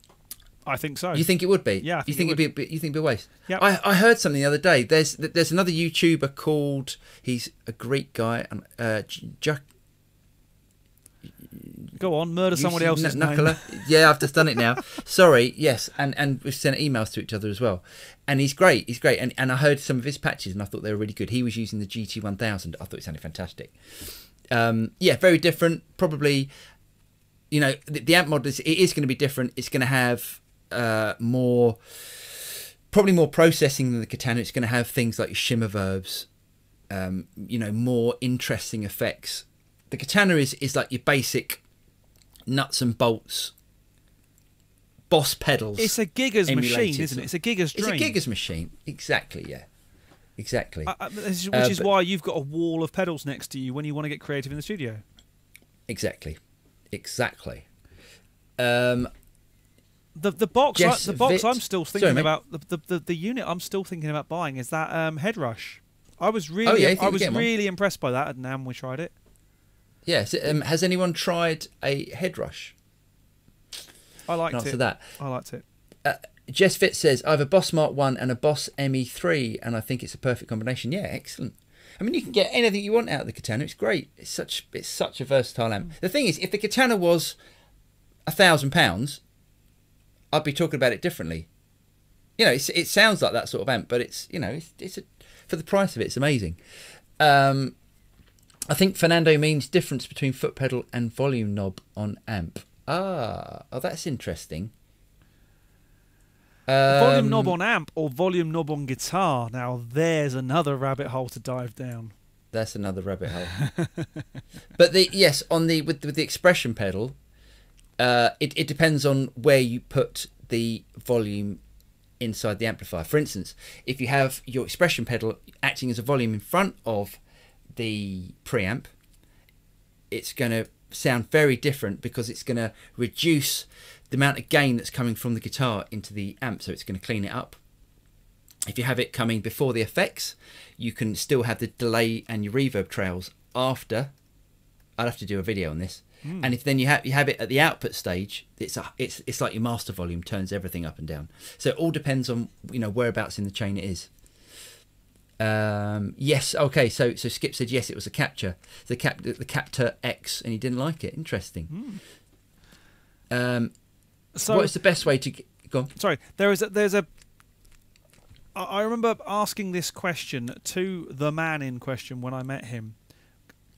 I think so. You think it would be? Yeah. I think you think it would. It'd be? You think it'd be a waste? Yeah. I, I heard something the other day. There's there's another YouTuber called, he's a Greek guy, and uh, Jack. Go on, murder somebody else's name. Yeah, I've just done it now. Sorry. Yes, and and we've sent emails to each other as well. And he's great. He's great. And and I heard some of his patches, and I thought they were really good. He was using the G T one thousand. I thought it sounded fantastic. Um, yeah, very different. Probably, you know, the, the amp mod is it is going to be different. It's going to have Uh, more, probably more processing than the Katana. It's going to have things like shimmer verbs, um, you know, more interesting effects. The Katana is is like your basic nuts and bolts, Boss pedals. It's a Giga's machine, isn't it? It's a Giga's dream. It's a Giga's machine, exactly. Yeah, exactly. Uh, which uh, is why you've got a wall of pedals next to you when you want to get creative in the studio. Exactly, exactly. Um. The the box yes, I, the box Vit. I'm still thinking Sorry, about the, the the the unit I'm still thinking about buying is that um, Headrush. I was really oh, yeah, I was really impressed by that at NAMM. We tried it. Yes. Yeah, so, um, has anyone tried a Headrush? I liked Not it. That. I liked it. Uh, Jess Fitz says I have a Boss Mark one and a Boss M E three, and I think it's a perfect combination. Yeah, excellent. I mean, you can get anything you want out of the Katana. It's great. It's such it's such a versatile amp. Mm. The thing is, if the Katana was a thousand pounds. I'd be talking about it differently. You know, it's, it sounds like that sort of amp, but it's, you know, it's, it's a, for the price of it, it's amazing. Um, I think Fernando means difference between foot pedal and volume knob on amp. Ah, oh, that's interesting. Um, volume knob on amp or volume knob on guitar. Now, there's another rabbit hole to dive down. That's another rabbit hole. But the yes, on the with, with the expression pedal, Uh, it, it depends on where you put the volume inside the amplifier. For instance, if you have your expression pedal acting as a volume in front of the preamp, it's going to sound very different because it's going to reduce the amount of gain that's coming from the guitar into the amp, so it's going to clean it up. If you have it coming before the effects, you can still have the delay and your reverb trails after. I'd have to do a video on this. Mm. And if then you have you have it at the output stage, it's a, it's it's like your master volume turns everything up and down. So it all depends on you know whereabouts in the chain it is. Um, yes, okay. So so Skip said yes, it was a capture, the cap the Captor X, and he didn't like it. Interesting. Mm. Um, so what is the best way to go on? Sorry, there is a, there's a. I remember asking this question to the man in question when I met him.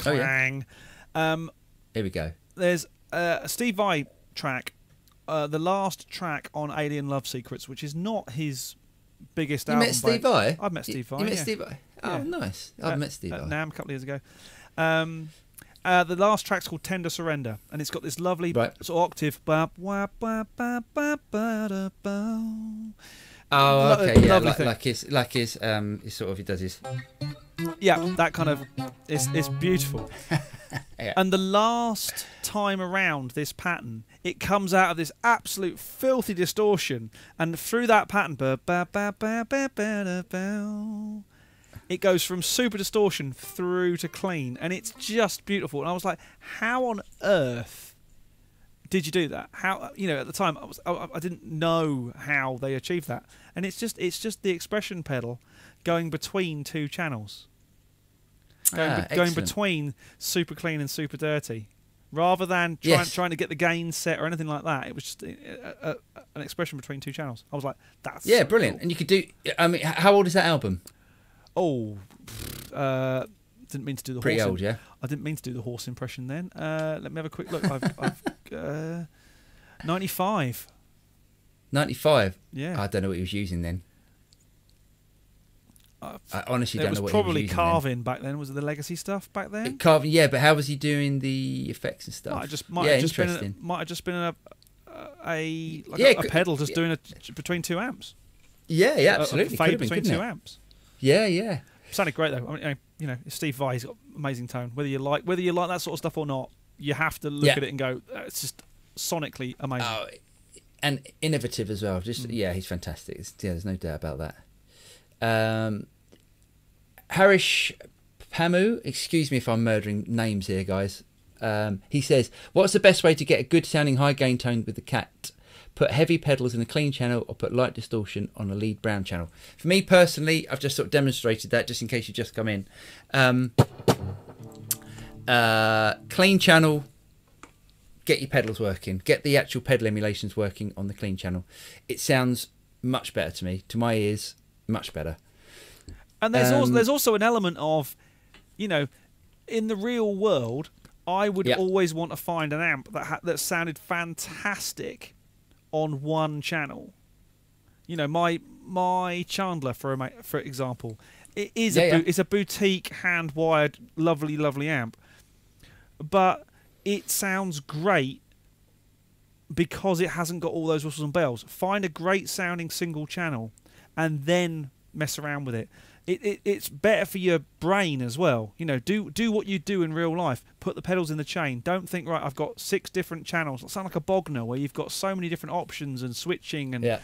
Clang. Oh, yeah. Um. Here we go. There's uh, a Steve Vai track, uh, the last track on Alien Love Secrets, which is not his biggest you album. You met Steve Vai? I've met Steve Vai. You met yeah. Steve Vai? Oh, yeah. Nice. I've at, met Steve Vai. At NAMM a couple of years ago. Um, Uh, the last track's called Tender Surrender, and it's got this lovely right. sort of octave. Oh, okay, Lo yeah, like, like his, like his, um, his sort of, he does his. Yeah, that kind of, it's, it's beautiful. Yeah. And the last time around this pattern, it comes out of this absolute filthy distortion, and through that pattern, ba, ba, ba, ba, ba, ba, ba, it goes from super distortion through to clean, and it's just beautiful. And I was like, how on earth did you do that? How, you know, at the time I was I, I didn't know how they achieved that. And it's just it's just the expression pedal going between two channels, going, ah, be, going between super clean and super dirty, rather than trying yes. trying to get the gain set or anything like that. It was just a, a, an expression between two channels. I was like, that's yeah, so brilliant. Cool. And you could do. I mean, how old is that album? Oh, uh, didn't mean to do the Pretty horse. Old, yeah. I didn't mean to do the horse impression then. Uh, let me have a quick look. I've, I've uh, ninety-five. ninety-five. Yeah. I don't know what he was using then. I've, I honestly don't know what he was using. It was probably Carvin back then. Was it the legacy stuff back then? Carvin, yeah. But how was he doing the effects and stuff? Might have just, might yeah, have just been. A, might have just been a a, like yeah, a, a could, pedal just yeah. doing a between two amps. Yeah, yeah, absolutely. A, a fade been, between two it? amps. Yeah, yeah. Sounded great though. I mean, you know, Steve Vai, he's got amazing tone. Whether you like whether you like that sort of stuff or not, you have to look yeah. at it and go, it's just sonically amazing. Oh, and innovative as well. Just mm. yeah, he's fantastic. It's, yeah, there's no doubt about that. Um, Harish Pamu, excuse me if I'm murdering names here, guys. Um, he says, "What's the best way to get a good sounding high gain tone with the Cat? Put heavy pedals in a clean channel or put light distortion on a lead brown channel." For me personally, I've just sort of demonstrated that just in case you just come in. Um, uh, clean channel, get your pedals working. Get the actual pedal emulations working on the clean channel. It sounds much better to me. To my ears, much better. And there's, um, also, there's also an element of, you know, in the real world, I would yeah. always want to find an amp that, ha that sounded fantastic on one channel. You know, my my Chandler, for a, for example, it is yeah, a yeah. it's a boutique hand wired lovely lovely amp, but it sounds great because it hasn't got all those whistles and bells. Find a great sounding single channel and then mess around with it. It, it it's better for your brain as well. You know, do do what you do in real life. Put the pedals in the chain. Don't think, right, I've got six different channels. It'll sound like a Bogner where you've got so many different options and switching and yeah.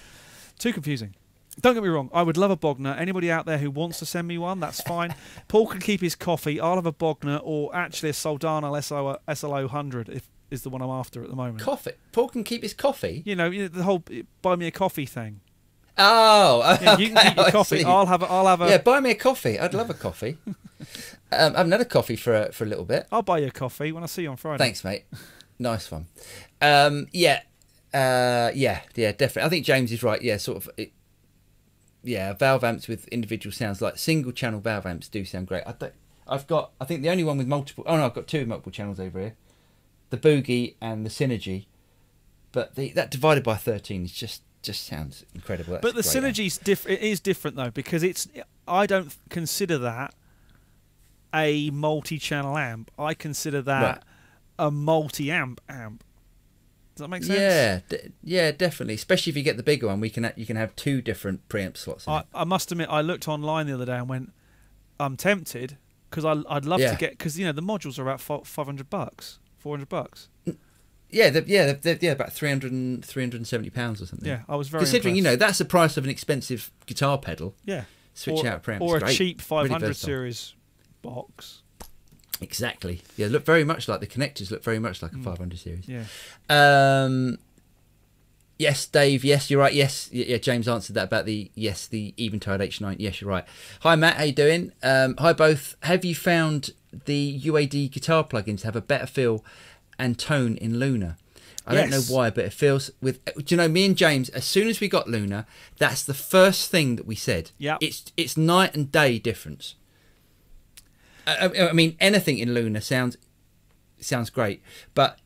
too confusing. Don't get me wrong, I would love a Bogner. Anybody out there who wants to send me one, that's fine. Paul can keep his coffee. I'll have a Bogner, or actually a Soldano S L O one hundred if is the one I'm after at the moment. Coffee. Paul can keep his coffee. You know, the whole buy me a coffee thing. Oh, okay. Yeah, you can keep your coffee. I'll have, a, I'll have a. Yeah, buy me a coffee. I'd love a coffee. um, I've had another coffee for a, for a little bit. I'll buy you a coffee when I see you on Friday. Thanks, mate. Nice one. Um, yeah, uh, yeah, yeah, definitely. I think James is right. Yeah, sort of. It, yeah, valve amps with individual sounds, like single channel valve amps, do sound great. I don't, I've got. I think the only one with multiple. Oh no, I've got two multiple channels over here, the Boogie and the Synergy, but the, that divided by thirteen is just. Just sounds incredible. That's but the Synergy's diff it is different though, because it's. I don't consider that a multi-channel amp. I consider that right. a multi-amp amp. Does that make sense? Yeah, d yeah, definitely. Especially if you get the bigger one, we can. You can have two different preamp slots. In I, it. I must admit, I looked online the other day and went, I'm tempted because I I'd love yeah. to get, because you know the modules are about five hundred bucks, four hundred bucks. Yeah, they're, yeah, they're, yeah, about three hundred and seventy pounds or something. Yeah, I was very considering, impressed. You know, that's the price of an expensive guitar pedal. Yeah, switch or, out preamps or a great. cheap five hundred really series box. Exactly. Yeah, look very much like the connectors. Look very much like a mm. five hundred series. Yeah. Um, yes, Dave. Yes, you're right. Yes, yeah. James answered that about the yes, the Eventide H nine. Yes, you're right. Hi, Matt. How you doing? Um, hi, both. Have you found the U A D guitar plugins have a better feel and tone in Luna? I yes. don't know why, but it feels with. Do you know, me and James, as soon as we got Luna, that's the first thing that we said. Yeah, it's it's night and day difference. I, I mean, anything in Luna sounds sounds great, but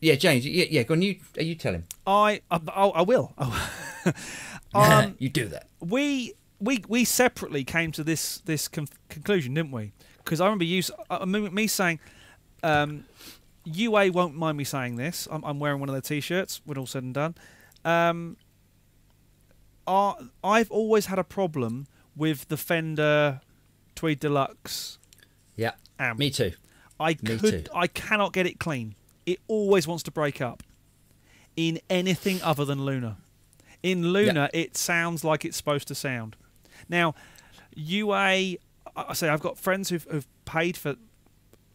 yeah, James, yeah, yeah, go on. You you tell him. I I, I will. Oh. um, you do that. We we we separately came to this this con conclusion, didn't we? Because I remember you, uh, me saying, Um, U A won't mind me saying this. I'm, I'm wearing one of their T-shirts when all said and done. Um, are, I've always had a problem with the Fender Tweed Deluxe. Yeah, amp. me too. I me could, too. I cannot get it clean. It always wants to break up in anything other than Luna. In Luna, yeah. it sounds like it's supposed to sound. Now, U A. I say I've got friends who've, who've paid for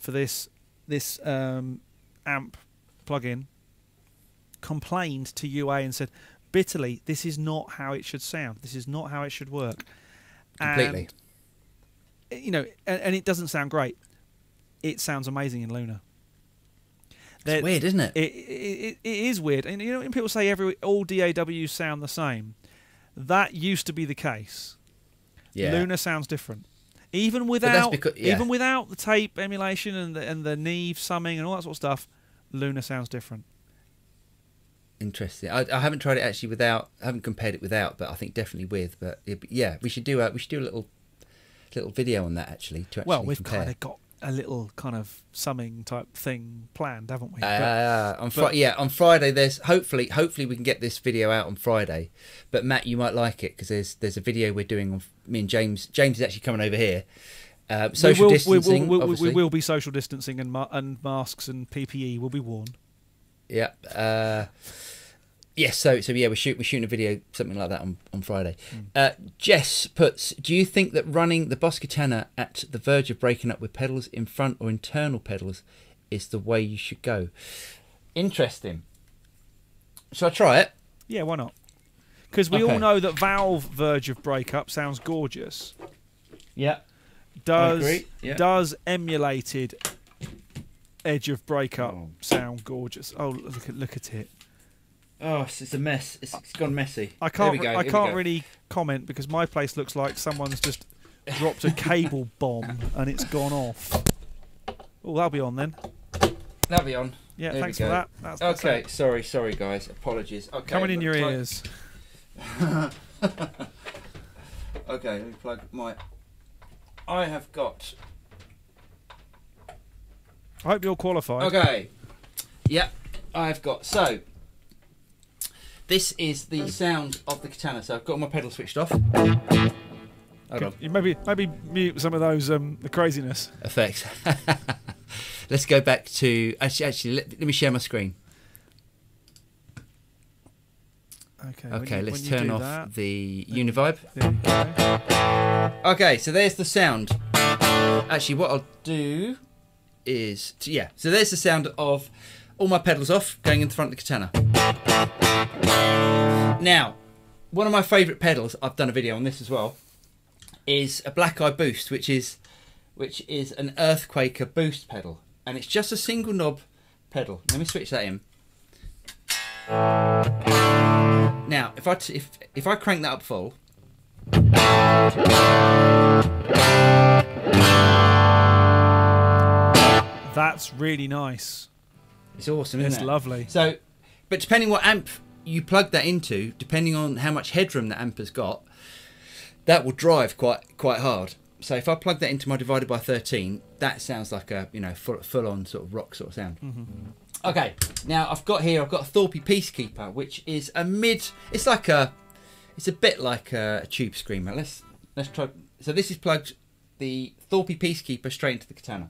for this this um, amp plugin. Complained to U A and said bitterly, "This is not how it should sound. This is not how it should work." Completely. And, you know, and, and it doesn't sound great. It sounds amazing in Luna. It's They're, weird, isn't it? It, it? it is weird, and you know, when people say every all D A Ws sound the same, that used to be the case. Yeah. Luna sounds different. Even without, because, yeah. even without the tape emulation and the, and the Neve summing and all that sort of stuff, Luna sounds different. Interesting. I, I haven't tried it actually without. I haven't compared it without, but I think definitely with. But it, yeah, we should do a we should do a little little video on that actually. To actually well, we've kind of got a little kind of summing type thing planned, haven't we? But, uh, on but, yeah, on Friday there's hopefully hopefully we can get this video out on Friday. But Matt, you might like it because there's there's a video we're doing on me and James. James is actually coming over here. Uh, social we will, distancing. We will, we, we will be social distancing and ma and masks and P P E will be worn. Yeah. Uh, yes. Yeah, so so yeah, we're shooting we're shooting a video something like that on on Friday. Mm. Uh, Jess puts, do you think that running the Boss Katana at the verge of breaking up with pedals in front or internal pedals is the way you should go? Interesting. Shall I try it? Yeah, why not? Because we okay. all know that Valve verge of breakup sounds gorgeous. Yeah. Does yeah. does emulated edge of breakup oh. sound gorgeous? Oh, look at look at it. Oh, it's, it's a mess. It's, it's gone messy. I can't. Go, I can't really comment because my place looks like someone's just dropped a cable bomb and it's gone off. Oh, that'll be on then. That'll be on. Yeah, there thanks for that. That's, that's okay. It. Sorry, sorry guys. Apologies. Okay, coming in your plug... ears. Okay, let me plug my. I have got. I hope you're qualified. Okay. Yep. I've got so. This is the sound of the Katana. So I've got my pedal switched off. Hold on. Maybe maybe mute some of those um, the craziness effects. Let's go back to actually actually let, let me share my screen. Okay. Okay. You, let's turn off that, the Univibe. Okay. So there's the sound. Actually, what I'll do is to, yeah. So there's the sound of all my pedals off going in front of the Katana. Now, one of my favourite pedals, I've done a video on this as well, is a Black Eye Boost, which is which is an Earthquaker boost pedal, and it's just a single knob pedal. Let me switch that in. Now, if I t if if I crank that up full, that's really nice. It's awesome, isn't it? It's lovely. So, but depending what amp you plug that into, depending on how much headroom the amp has got, that will drive quite quite hard. So if I plug that into my divided by thirteen, that sounds like a you know full, full on sort of rock sort of sound. Mm-hmm. Okay, now I've got here I've got a Thorpe Peacekeeper, which is a mid. It's like a, it's a bit like a, a tube screamer. Let's let's try. So this is plugged the Thorpe Peacekeeper straight into the Katana.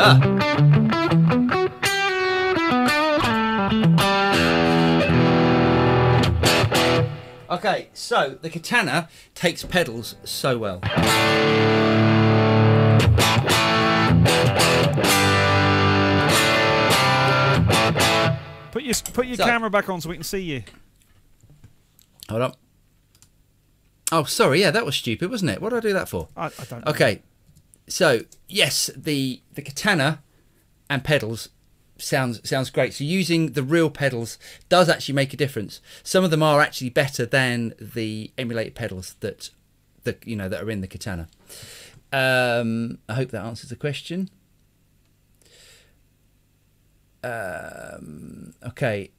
Ah. Okay, so the Katana takes pedals so well. Put your put your so, camera back on so we can see you. Hold on. Oh, sorry. Yeah, that was stupid, wasn't it? What did I do that for? I, I don't know. Okay. So yes, the the Katana and pedals sounds sounds great. So using the real pedals does actually make a difference. Some of them are actually better than the emulated pedals that that you know that are in the Katana. Um, I hope that answers the question. Um, okay,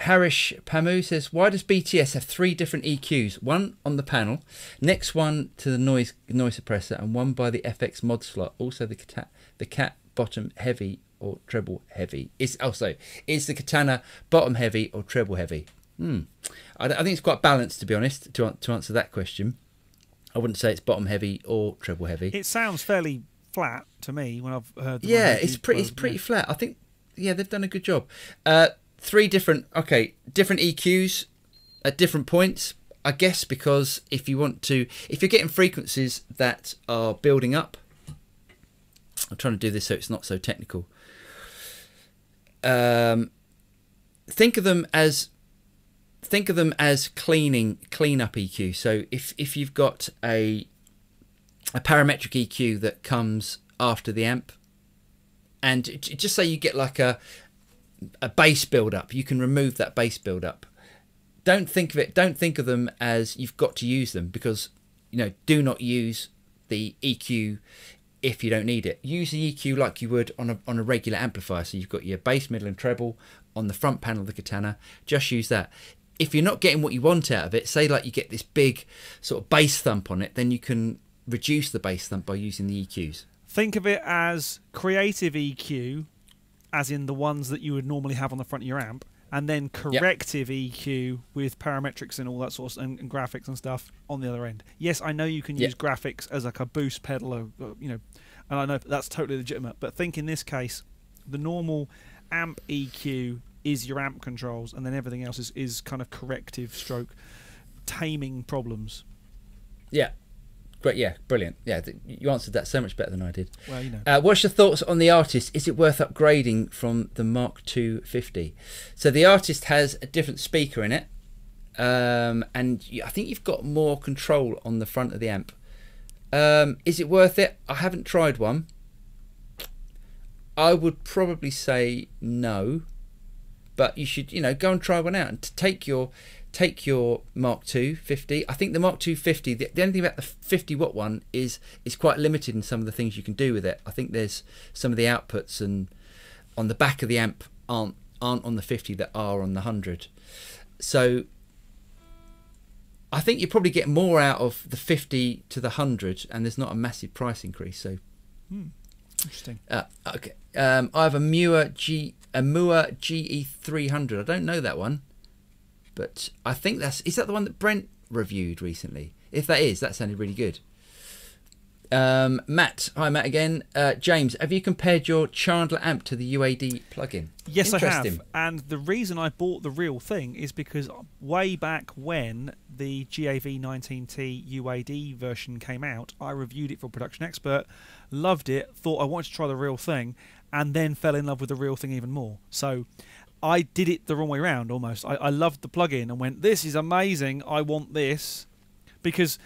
Harish Pamu says, why does B T S have three different E Qs? One on the panel, next one to the noise noise suppressor, and one by the F X mod slot. Also the Cat the Cat bottom heavy or treble heavy. Is also is the Katana bottom heavy or treble heavy? Hmm. I, I think it's quite balanced, to be honest. To to answer that question, I wouldn't say it's bottom heavy or treble heavy. It sounds fairly flat to me when I've heard. The yeah, it's pretty. It's pretty flat. I think. Yeah, they've done a good job. Uh, three different. Okay, different E Qs at different points. I guess because if you want to, if you're getting frequencies that are building up. I'm trying to do this so it's not so technical. Um, think of them as. Think of them as cleaning, clean up E Q. So if if you've got a a parametric E Q that comes after the amp, and just say you get like a a bass build up, you can remove that bass build up. Don't think of it. Don't think of them as you've got to use them, because you know do not use the E Q if you don't need it. Use the E Q like you would on a on a regular amplifier. So you've got your bass, middle, and treble on the front panel of the Katana. Just use that. If you're not getting what you want out of it, say like you get this big sort of bass thump on it, then you can reduce the bass thump by using the E Qs. Think of it as creative E Q, as in the ones that you would normally have on the front of your amp, and then corrective yep. E Q with parametrics and all that sort of and, and graphics and stuff on the other end. Yes, I know you can yep. use graphics as like a boost pedal, or, or, you know, and I know that's totally legitimate. But think in this case, the normal amp E Q is your amp controls, and then everything else is, is kind of corrective stroke taming problems. Yeah, great. Yeah, brilliant. Yeah, you answered that so much better than I did. Well, you know. Uh, what's your thoughts on the Artist? Is it worth upgrading from the Mark two fifty? So the Artist has a different speaker in it, um, and I think you've got more control on the front of the amp. Um, is it worth it? I haven't tried one. I would probably say no. But you should, you know, go and try one out and take your take your Mark two fifty. I think the Mark two fifty, the, the only thing about the fifty watt one is it's quite limited in some of the things you can do with it. I think there's some of the outputs and on the back of the amp aren't aren't on the fifty that are on the one hundred. So I think you probably get more out of the fifty to the one hundred, and there's not a massive price increase. So hmm. Interesting. Uh, okay. Um, I have a Muir G E. A Muir G E three hundred. I don't know that one, but I think that's is that the one that Brent reviewed recently? If that is, that sounded really good. Um, Matt, hi Matt again. Uh, James, have you compared your Chandler amp to the U A D plugin? Yes, I have. And the reason I bought the real thing is because way back when the G A V nineteen T U A D version came out, I reviewed it for Production Expert, loved it, thought I wanted to try the real thing, and then fell in love with the real thing even more. So I did it the wrong way around almost. I, I loved the plugin and went, this is amazing, I want this. Because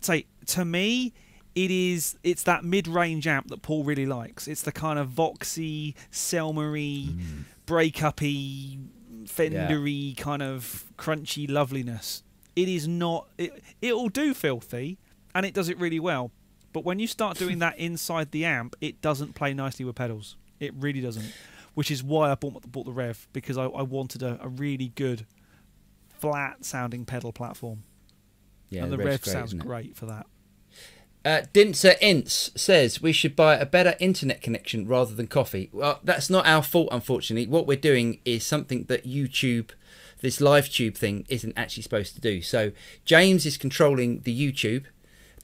say to me, it is it's that mid-range amp that Paul really likes. It's the kind of voxy, Selmer-y, mm. break-up-y, Fender-y yeah. kind of crunchy loveliness. It is not it it'll do filthy, and it does it really well. But when you start doing that inside the amp, it doesn't play nicely with pedals. It really doesn't, which is why I bought, bought the Rev, because I, I wanted a, a really good, flat-sounding pedal platform. Yeah, and the, the Rev great, sounds great for that. Uh, Dinser Ince says, we should buy a better internet connection rather than coffee. Well, that's not our fault, unfortunately. What we're doing is something that YouTube, this live tube thing, isn't actually supposed to do. So James is controlling the YouTube.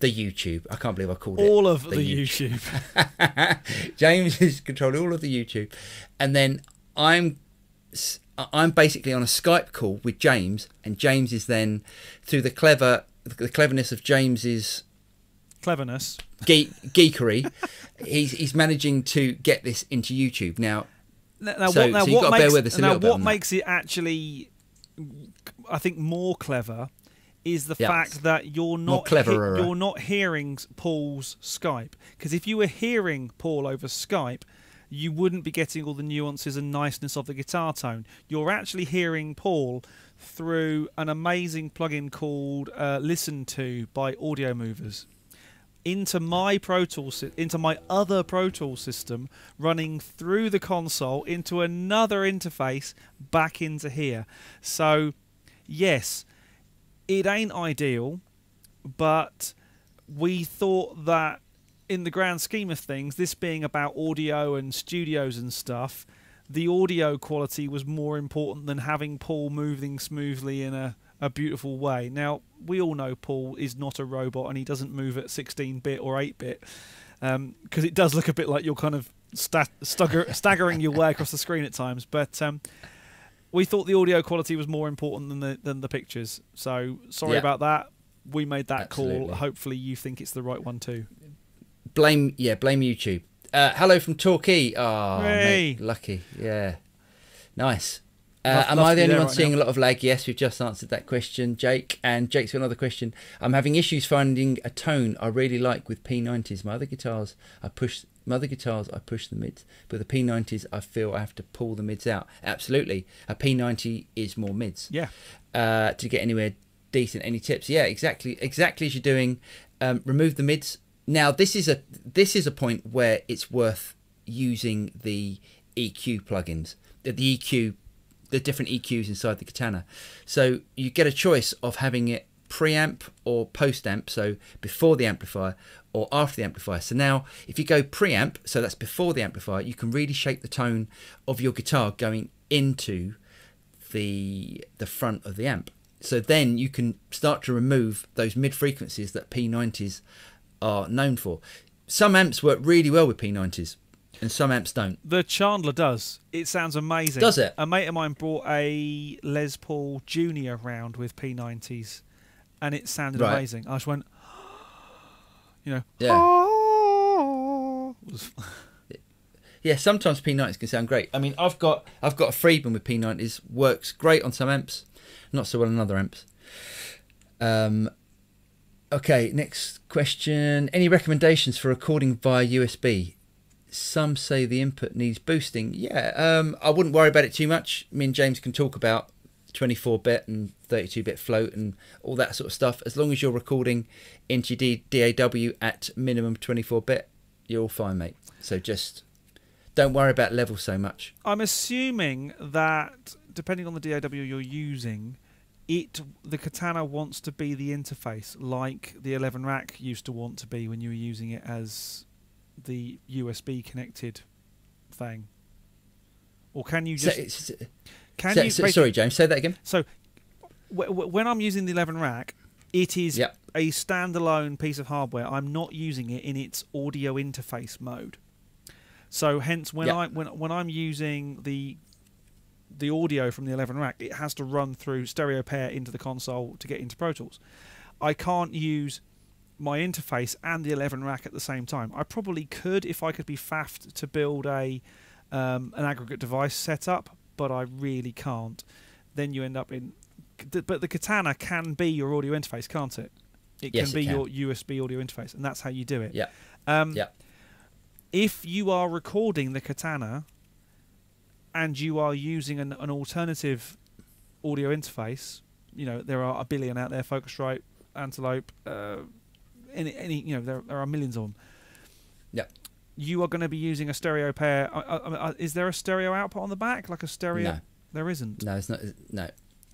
The YouTube. I can't believe I called it. All of the, the YouTube. YouTube. James is controlling all of the YouTube, and then I'm, I'm basically on a Skype call with James, and James is then through the clever, the cleverness of James's cleverness, geek, geekery. he's he's managing to get this into YouTube now. Now, so, what, now so you've what got to makes, bear with us a now little bit what makes that. It actually, I think, more clever. Is the yep. fact that you're not you're not hearing Paul's Skype, because if you were hearing Paul over Skype, you wouldn't be getting all the nuances and niceness of the guitar tone. You're actually hearing Paul through an amazing plugin called uh, Listen To by Audio Movers. into my Pro Tools, into my other Pro Tools system, running through the console into another interface back into here. So yes, it ain't ideal, but we thought that in the grand scheme of things, this being about audio and studios and stuff, the audio quality was more important than having Paul moving smoothly in a, a beautiful way. Now, we all know Paul is not a robot and he doesn't move at sixteen bit or eight bit, um, because it does look a bit like you're kind of sta stagger staggering your way across the screen at times. But um, we thought the audio quality was more important than the, than the pictures. So sorry yeah. about that. We made that Absolutely. call. Hopefully you think it's the right one too. Blame, yeah, blame YouTube. Uh, hello from Torquay. Oh, mate, lucky. Yeah. Nice. Uh, am I the only one seeing a lot of lag? Yes, we've just answered that question, Jake. And Jake's got another question. I'm having issues finding a tone I really like with P nineties. My other guitars, I push, my other guitars, I push the mids. But the P nineties, I feel I have to pull the mids out. Absolutely. A P ninety is more mids. Yeah. Uh, to get anywhere decent. Any tips? Yeah, exactly. Exactly as you're doing. Um, remove the mids. Now this is a this is a point where it's worth using the E Q plugins, the, the E Q, the different E Qs inside the Katana. So you get a choice of having it preamp or post-amp, so before the amplifier or after the amplifier. So now if you go preamp, so that's before the amplifier, you can really shape the tone of your guitar going into the the front of the amp. So then you can start to remove those mid frequencies that P nineties are known for. Some amps work really well with P nineties and some amps don't. The Chandler does. It sounds amazing. Does it? A mate of mine brought a Les Paul Junior round with P nineties and it sounded right. amazing. I just went, you know. Yeah. Oh. Yeah, sometimes P nineties can sound great. I mean, I've got I've got a Friedman with P nineties, works great on some amps, not so well on other amps. Um Okay, next question. Any recommendations for recording via U S B? Some say the input needs boosting. Yeah, um, I wouldn't worry about it too much. Me and James can talk about twenty-four bit and thirty-two bit float and all that sort of stuff. As long as you're recording into D A W at minimum twenty-four bit, you're all fine, mate. So just don't worry about level so much. I'm assuming that depending on the D A W you're using, It the Katana wants to be the interface like the eleven rack used to want to be when you were using it as the U S B connected thing. Or can you just... So, can so, you so, sorry, James, say that again. So w w when I'm using the eleven rack, it is yep. a standalone piece of hardware. I'm not using it in its audio interface mode. So hence, when, yep. I, when, when I'm using the... the audio from the eleven rack, it has to run through stereo pair into the console to get into Pro Tools. I can't use my interface and the eleven rack at the same time. I probably could if I could be faffed to build a um, an aggregate device setup, but I really can't. Then you end up in... But the Katana can be your audio interface, can't it? It yes, can it be can. your U S B audio interface, and that's how you do it. Yeah. Um, yeah. If you are recording the Katana and you are using an, an alternative audio interface, you know, there are a billion out there, Focusrite, Antelope, uh, any, any, you know, there, there are millions of them. Yeah. You are going to be using a stereo pair. Uh, uh, uh, is there a stereo output on the back? Like a stereo? No. There isn't. No, it's not. No.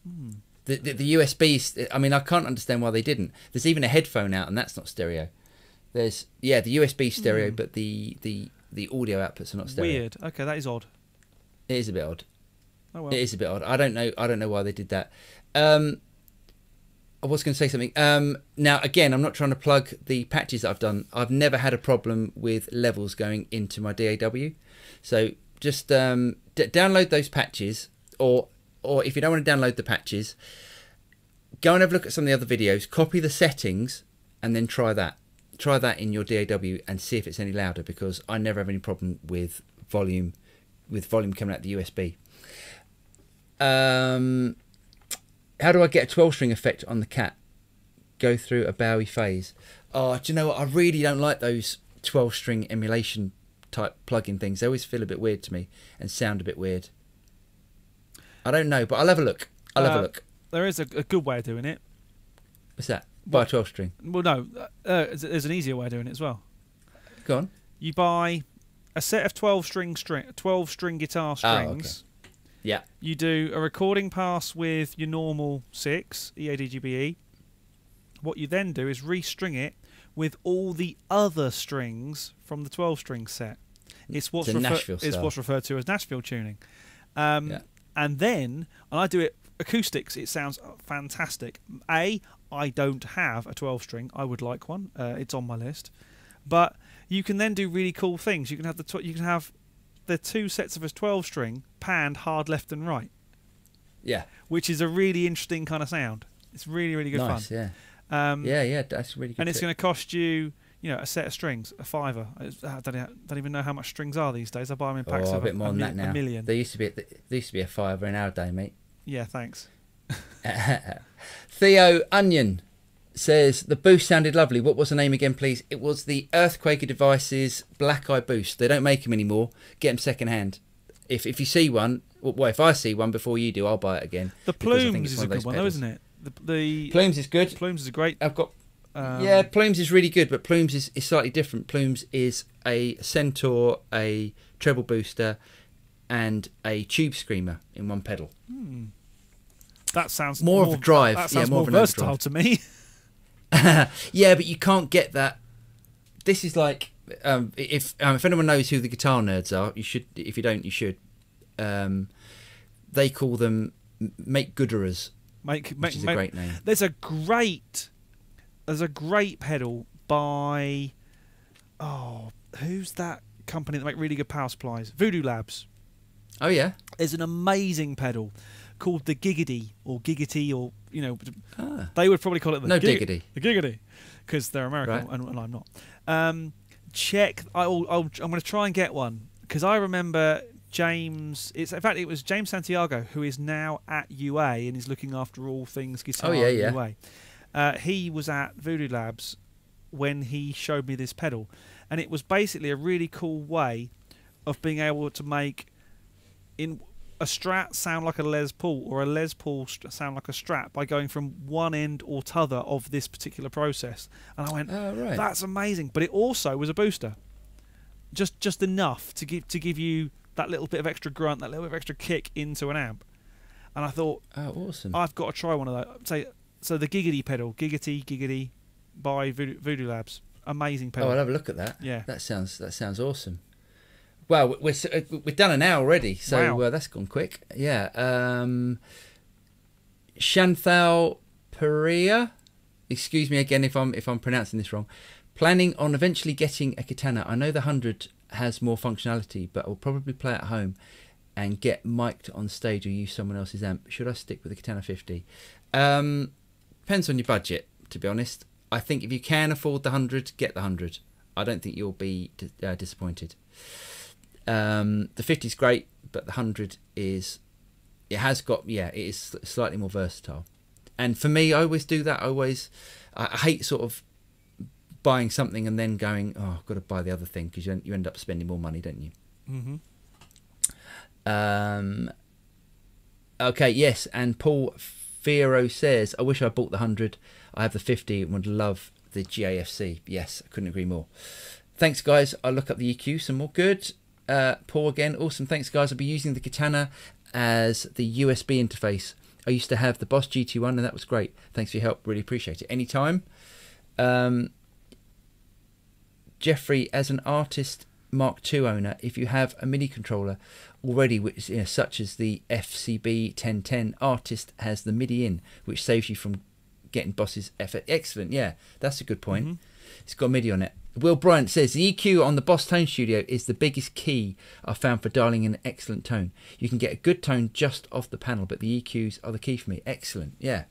Hmm. The, the, the U S Bs, I mean, I can't understand why they didn't. There's even a headphone out and that's not stereo. There's, yeah, the U S B stereo, mm. but the, the, the audio outputs are not stereo. Weird. Okay, that is odd. It is a bit odd. Oh, well. It is a bit odd. I don't know. I don't know why they did that. Um, I was going to say something. Um, now, again, I'm not trying to plug the patches that I've done. I've never had a problem with levels going into my D A W. So just um, d download those patches, or or if you don't want to download the patches, go and have a look at some of the other videos. Copy the settings and then try that. Try that in your D A W and see if it's any louder. Because I never have any problem with volume. with volume coming out the U S B. Um, how do I get a twelve string effect on the Cat? Go through a Bowie phase. Oh, do you know what? I really don't like those twelve string emulation type plugin things. They always feel a bit weird to me and sound a bit weird. I don't know, but I'll have a look. I'll uh, have a look. There is a, a good way of doing it. What's that? Buy a twelve string. Well, no, uh, there's an easier way of doing it as well. Go on. You buy a set of twelve string string, twelve string guitar strings. Oh, okay. Yeah. You do a recording pass with your normal six E A D G B E. What you then do is restring it with all the other strings from the twelve string set. It's what's, refer it's what's referred to as Nashville tuning. Um, yeah. And then, and I do it acoustics, it sounds fantastic. A, I don't have a twelve string. I would like one. Uh, it's on my list. But you can then do really cool things. You can have the tw you can have the two sets of a twelve string panned hard left and right. Yeah. Which is a really interesting kind of sound. It's really, really good nice, fun. Yeah. Um, yeah, yeah, that's really good. And it's going to cost you, you know, a set of strings, a fiver. I don't, I don't even know how much strings are these days. I buy them in packs oh, of a, a bit more a than that now. A million. There used to be, there used to be a fiver in our day, mate. Yeah, thanks. Theo Onion says the boost sounded lovely. What was the name again, please? It was the Earthquaker Devices Black Eye Boost. They don't make them anymore. Get them second hand. If if you see one, well, if I see one before you do, I'll buy it again. The Plumes is a good one, though, isn't it? The, the Plumes is good. Plumes is a great. I've got. Um, yeah, Plumes is really good, but Plumes is, is slightly different. Plumes is a Centaur, a treble booster, and a tube screamer in one pedal. Hmm. That sounds more, more of a drive. That sounds yeah, more, more versatile to me. Yeah, but you can't get that. This is like um, if um, if anyone knows who the guitar nerds are, you should. If you don't, you should. Um, they call them make gooderers. Make, make, which is a make, great name. There's a great there's a great pedal by oh who's that company that make really good power supplies? Voodoo Labs. Oh yeah. There's an amazing pedal called the Giggity or Giggity or you know ah. they would probably call it the no Gig diggity the Giggity because they're American right. and, and I'm not. Um, check I'll, I'll, I'm going to try and get one because I remember James. It's in fact it was James Santiago who is now at U A and is looking after all things guitar oh, yeah, at yeah. U A. Uh, he was at Voodoo Labs when he showed me this pedal, and it was basically a really cool way of being able to make in. A Strat sound like a Les Paul or a Les Paul sound like a Strat by going from one end or t'other of this particular process. And I went, oh, right. That's amazing. But it also was a booster. Just just enough to give to give you that little bit of extra grunt, that little bit of extra kick into an amp. And I thought, oh, awesome. I've got to try one of those. So, so the Giggity pedal, Giggity, Giggity by Voodoo, Voodoo Labs. Amazing pedal. Oh, I'll have a look at that. Yeah. That sounds, that sounds awesome. Well, we're, we've done an hour already, so wow. uh, that's gone quick. Yeah. Um, Chantal Perea, excuse me again if I'm if I'm pronouncing this wrong. Planning on eventually getting a Katana. I know the one hundred has more functionality, but I'll probably play at home and get mic'd on stage or use someone else's amp. Should I stick with the Katana fifty? Um, depends on your budget, to be honest. I think if you can afford the one hundred, get the one hundred. I don't think you'll be uh, disappointed. Um, the fifty is great, but the one hundred is it has got yeah it is slightly more versatile. And for me, I always do that. I always I, I hate sort of buying something and then going, oh, I've got to buy the other thing, because you, you end up spending more money, don't you? Mm-hmm. Um, okay, yes. And Paul Firo says, I wish I bought the one hundred. I have the fifty and would love the G A F C. Yes, I couldn't agree more. Thanks, guys. I'll look up the E Q some more. Good. Uh, Paul again, awesome, thanks guys. I'll be using the Katana as the U S B interface. I used to have the Boss G T one and that was great. Thanks for your help, really appreciate it. Anytime. um, Jeffrey, as an artist Mark two owner, if you have a MIDI controller already, which you know, such as the F C B ten ten, artist has the MIDI in, which saves you from getting Boss's effort. Excellent, yeah, that's a good point. Mm-hmm. It's got MIDI on it. Will Bryant says, the E Q on the Boss Tone Studio is the biggest key I've found for dialing in an excellent tone. You can get a good tone just off the panel, but the E Qs are the key for me. Excellent, yeah.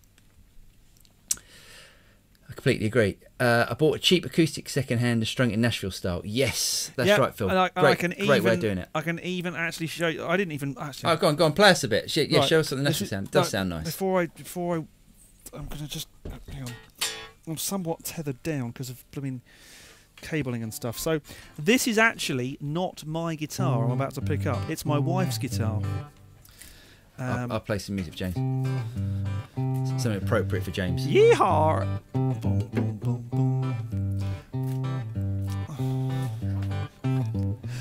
I completely agree. Uh, I bought a cheap acoustic secondhand and strung it in Nashville style. Yes, that's yep, right, Phil. And I, and great, I can great even, way of doing it. I can even actually show you. I didn't even actually. Oh, go on, go on, play us a bit. Yeah, right. Show us what the Nashville is, sound. It does like, sound nice. Before I, before I, I'm going to just, hang on. I'm somewhat tethered down because of, I mean, cabling and stuff. So this is actually not my guitar I'm about to pick up. It's my wife's guitar. Um, I'll, I'll play some music for James. Something appropriate for James. Yeehaw! boom, boom, boom, boom.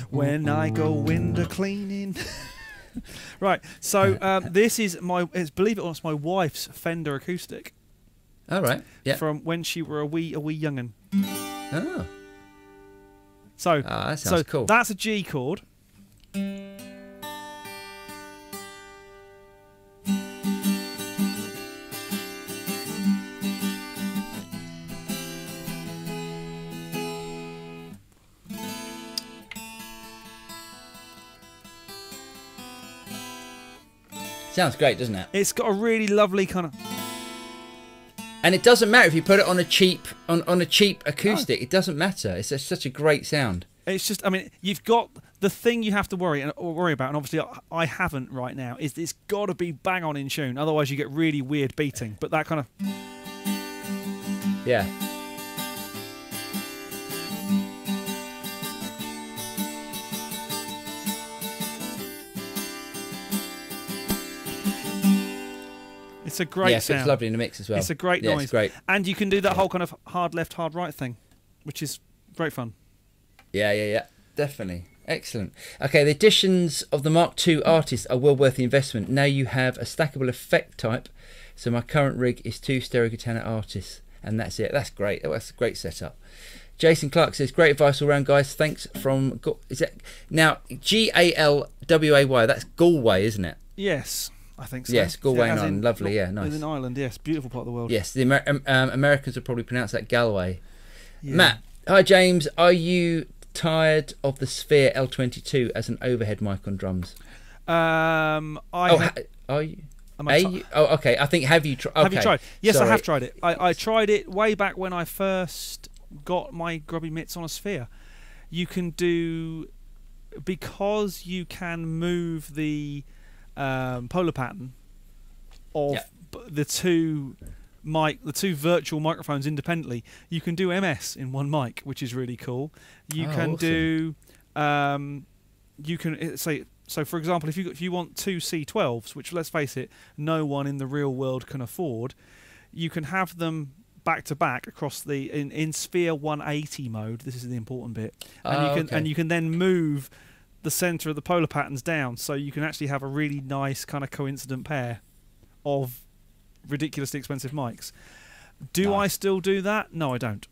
When I go window cleaning. Right, so um, this is my, it's, believe it or not, it's my wife's Fender acoustic. All right. Yeah. From when she were a wee, a wee young'un. Oh. So, oh, that sounds so cool. That's a G chord. Sounds great, doesn't it? It's got a really lovely kind of. And it doesn't matter if you put it on a cheap on, on a cheap acoustic. No. It doesn't matter. It's such a great sound. It's just, I mean, you've got the thing you have to worry and worry about, and obviously I haven't right now. Is it's got to be bang on in tune, otherwise you get really weird beating. But that kind of. Yeah. It's a great yes, sound. Yes, it's lovely in the mix as well. It's a great yeah, noise. It's great. And you can do that whole kind of hard left, hard right thing, which is great fun. Yeah, yeah, yeah. Definitely. Excellent. Okay, the editions of the Mark two Artist are well worth the investment. Now you have a stackable effect type. So my current rig is two Stereo Katana Artists. And that's it. That's great. Oh, that's a great setup. Jason Clark says, great advice all round, guys. Thanks from... Is that, now, G A L W A Y. That's Galway, isn't it? Yes. I think so. Yes, Galway yeah, Island, in, lovely, yeah, nice. In Ireland, yes, beautiful part of the world. Yes, the Amer um, um, Americans would probably pronounce that Galway. Yeah. Matt, hi James, are you tired of the Sphere L twenty-two as an overhead mic on drums? Um, I oh, are you? Am I you? Oh, okay. I think have you tried? Okay. Have you tried? Yes, sorry. I have tried it. I, I tried it way back when I first got my grubby mitts on a Sphere. You can do because you can move the. Um, polar pattern of yeah. the two mic, the two virtual microphones independently. You can do M S in one mic, which is really cool. You oh, can awesome. do, um, you can say so. For example, if you if you want two C twelves, which let's face it, no one in the real world can afford, you can have them back to back across the in, in Sphere one eighty mode. This is the important bit, and oh, you can okay. and you can then move the center of the polar patterns down, so you can actually have a really nice kind of coincident pair of ridiculously expensive mics. Do no. I still do that? No, I don't.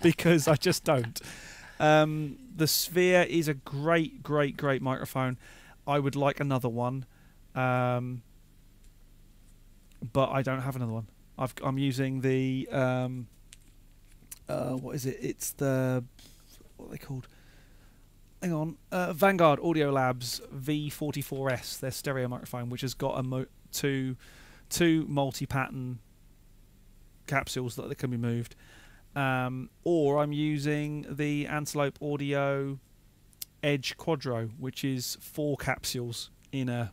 Because I just don't. Um, the Sphere is a great, great, great microphone. I would like another one. Um, but I don't have another one. I've, I'm using the... Um, uh, what is it? It's the... What are they called? Hang on, uh, Vanguard Audio Labs V forty-four S, their stereo microphone, which has got a mo two, two multi-pattern capsules that, that can be moved. Um, or I'm using the Antelope Audio Edge Quadro, which is four capsules in a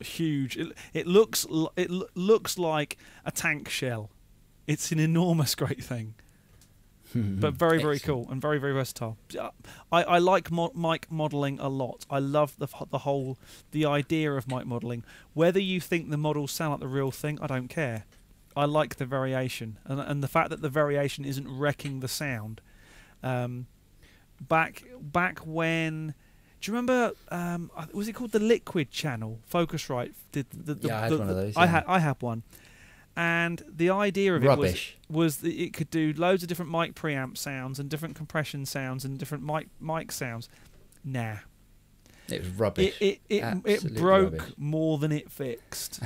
huge. It, it looks l it l looks like a tank shell. It's an enormous, great thing. But very, very Excellent. cool and very, very versatile. I, I like mo mic modelling a lot. I love the the whole, the idea of mic modelling. Whether you think the models sound like the real thing, I don't care. I like the variation and, and the fact that the variation isn't wrecking the sound. Um, back back when, do you remember? Um, was it called the Liquid Channel? Focusrite did the, the, yeah, I had the, one of those. I yeah. had I had one. And the idea of Rubbish. it was, was that it could do loads of different mic preamp sounds and different compression sounds and different mic mic sounds. Nah. It was rubbish. It it, it, it broke rubbish. more than it fixed.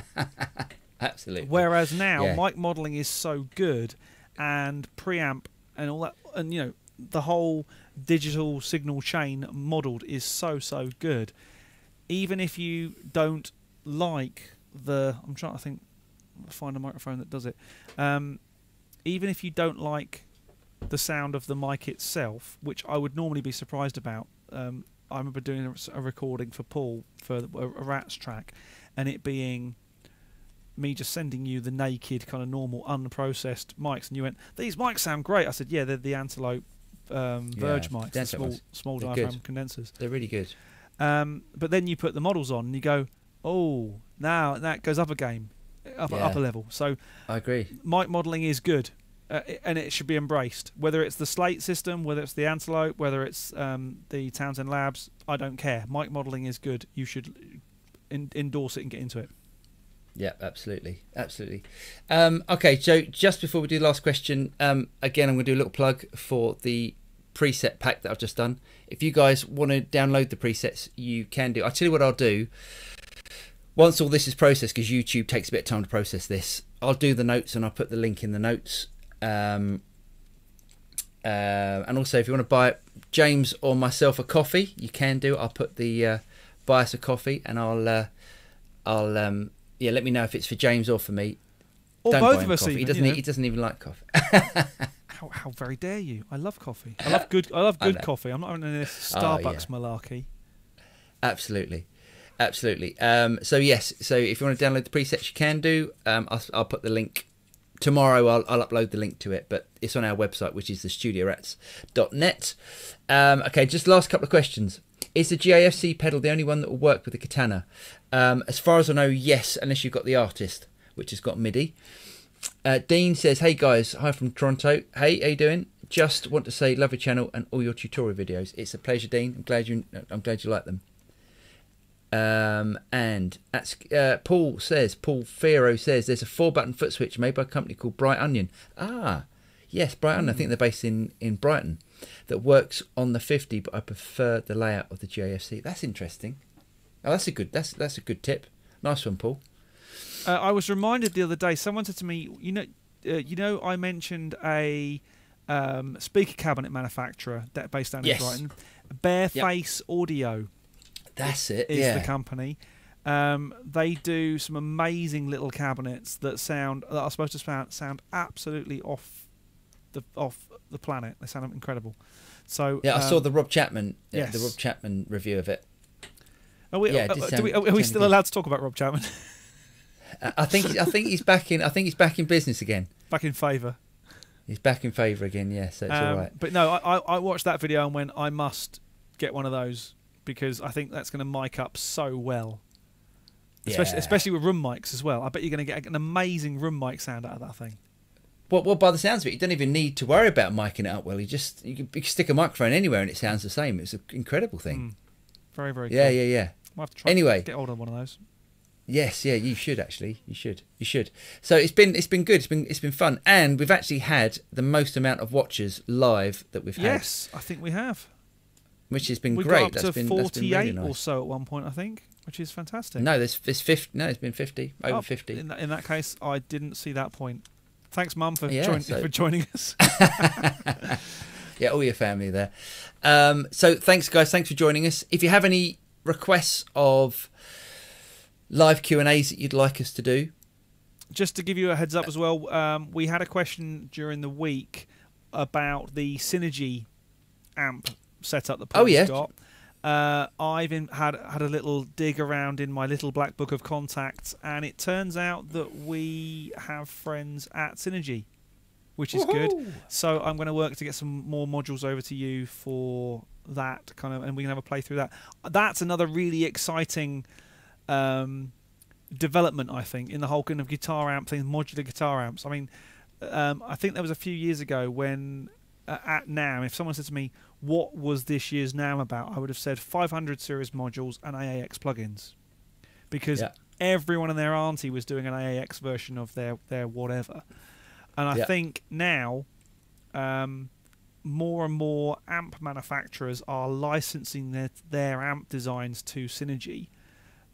Absolutely. Whereas now yeah. mic modelling is so good, and preamp and all that, and you know the whole digital signal chain modelled is so so good. Even if you don't like the, I'm trying to think. Find a microphone that does it. Um, even if you don't like the sound of the mic itself, which I would normally be surprised about, um, I remember doing a recording for Paul for a Rats track, and it being me just sending you the naked kind of normal unprocessed mics, and you went, "These mics sound great." I said, "Yeah, they're the Antelope um, Verge yeah, mics, the small small they're diaphragm good. condensers. They're really good." Um, but then you put the models on, and you go, "Oh, now that goes up a game." up yeah. upper level. So I agree. Mic modelling is good, uh, and it should be embraced. Whether it's the Slate system, whether it's the Antelope, whether it's um, the Townsend Labs, I don't care. Mic modelling is good. You should in endorse it and get into it. Yeah, absolutely, absolutely. Um, okay, so just before we do the last question, um, again, I'm going to do a little plug for the preset pack that I've just done. If you guys want to download the presets, you can do. I'll tell you what I'll do. Once all this is processed, because YouTube takes a bit of time to process this, I'll do the notes and I'll put the link in the notes. Um, uh, and also, if you want to buy James or myself a coffee, you can do. I'll put the uh, buy us a coffee, and I'll uh, I'll um, yeah. Let me know if it's for James or for me. Or Don't both buy him of us. Coffee. Even, he doesn't. You know. He doesn't even like coffee. how, how very dare you? I love coffee. I love good. I love good I coffee. I'm not having any Starbucks oh, yeah. malarkey. Absolutely. Absolutely. Um, so yes, so if you want to download the presets, you can do. Um, I'll, I'll put the link tomorrow. I'll, I'll upload the link to it, but it's on our website, which is the studio rats dot net. Um, okay, just last couple of questions. Is the G A F C pedal the only one that will work with the Katana? Um, as far as I know, yes, unless you've got the Artist, which has got MIDI. Uh, Dean says, "Hey guys, hi from Toronto. Hey, how you doing? Just want to say, love your channel and all your tutorial videos. It's a pleasure, Dean. I'm glad you. I'm glad you like them." Um, and at, uh, Paul says, Paul Fero says, there's a four button foot switch made by a company called Bright Onion. Ah, yes, Bright Onion. Mm. I think they're based in, in Brighton, that works on the fifty, but I prefer the layout of the G A F C. That's interesting. Oh, that's a good, that's, that's a good tip. Nice one, Paul. Uh, I was reminded the other day, someone said to me, you know, uh, you know, I mentioned a, um, speaker cabinet manufacturer that based down in yes. Brighton, Bareface yep. Audio. That's it. Is yeah. the company. Um, they do some amazing little cabinets that sound that are supposed to sound sound absolutely off the off the planet. They sound incredible. So yeah, um, I saw the Rob Chapman yes. the Rob Chapman review of it. Are we, yeah, uh, it do we, are we still good. allowed to talk about Rob Chapman? uh, I think I think he's back in. I think he's back in business again. Back in favour. He's back in favour again. Yeah, so it's um, all right. But no, I, I watched that video and went, I must get one of those, because I think that's going to mic up so well, especially, yeah. especially with room mics as well. I bet you're going to get an amazing room mic sound out of that thing. Well, well, by the sounds of it, you don't even need to worry about micing it up well. You just you can, you can stick a microphone anywhere and it sounds the same. It's an incredible thing. Mm. Very, very yeah, cool. Yeah, yeah, yeah. We'll have to try anyway, to get hold of one of those. Yes, yeah, you should actually. You should. You should. So it's been it's been good. It's been it's been fun, and we've actually had the most amount of watchers live that we've had. Yes, I think we have. Which has been we great. Got up that's to been forty-eight that's been really nice. Or so at one point, I think, which is fantastic. No, there's there's fifty. No, it's been fifty over oh, fifty. In that, in that case, I didn't see that point. Thanks, Mum, for yeah, join, so. for joining us. Yeah, all your family there. Um, so thanks, guys. Thanks for joining us. If you have any requests of live Q and A's that you'd like us to do, just to give you a heads up as well, um, we had a question during the week about the Synergy amp setup that Paul's oh, yeah. got. Uh, I've in, had had a little dig around in my little black book of contacts, and it turns out that we have friends at Synergy, which is good. So I'm going to work to get some more modules over to you for that kind of, and we can have a play through that. That's another really exciting um, development, I think, in the whole kind of guitar amp thing, modular guitar amps. I mean, um, I think there was a few years ago when uh, at NAMM, if someone said to me, what was this year's NAMM about? I would have said five hundred series modules and A A X plugins, because yeah. everyone and their auntie was doing an A A X version of their their whatever. And I yeah. think now um, more and more amp manufacturers are licensing their their amp designs to Synergy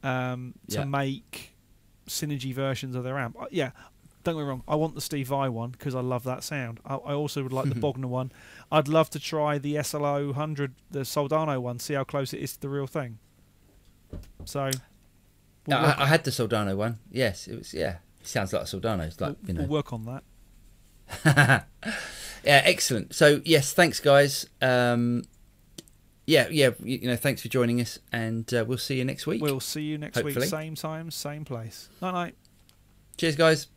um, to yeah. make Synergy versions of their amp. Yeah. Don't get me wrong, I want the Steve Vai one because I love that sound. I, I also would like the Bogner one. I'd love to try the S L O one hundred, the Soldano one, see how close it is to the real thing. So, we'll no, I, I had the Soldano one. Yes, it was. Yeah, it sounds like a Soldano. It's like, we'll, you know. We'll work on that. Yeah, excellent. So yes, thanks guys. Um, yeah, yeah, you, you know, thanks for joining us, and uh, we'll see you next week. We'll see you next hopefully. week, same time, same place. Night night. Cheers, guys.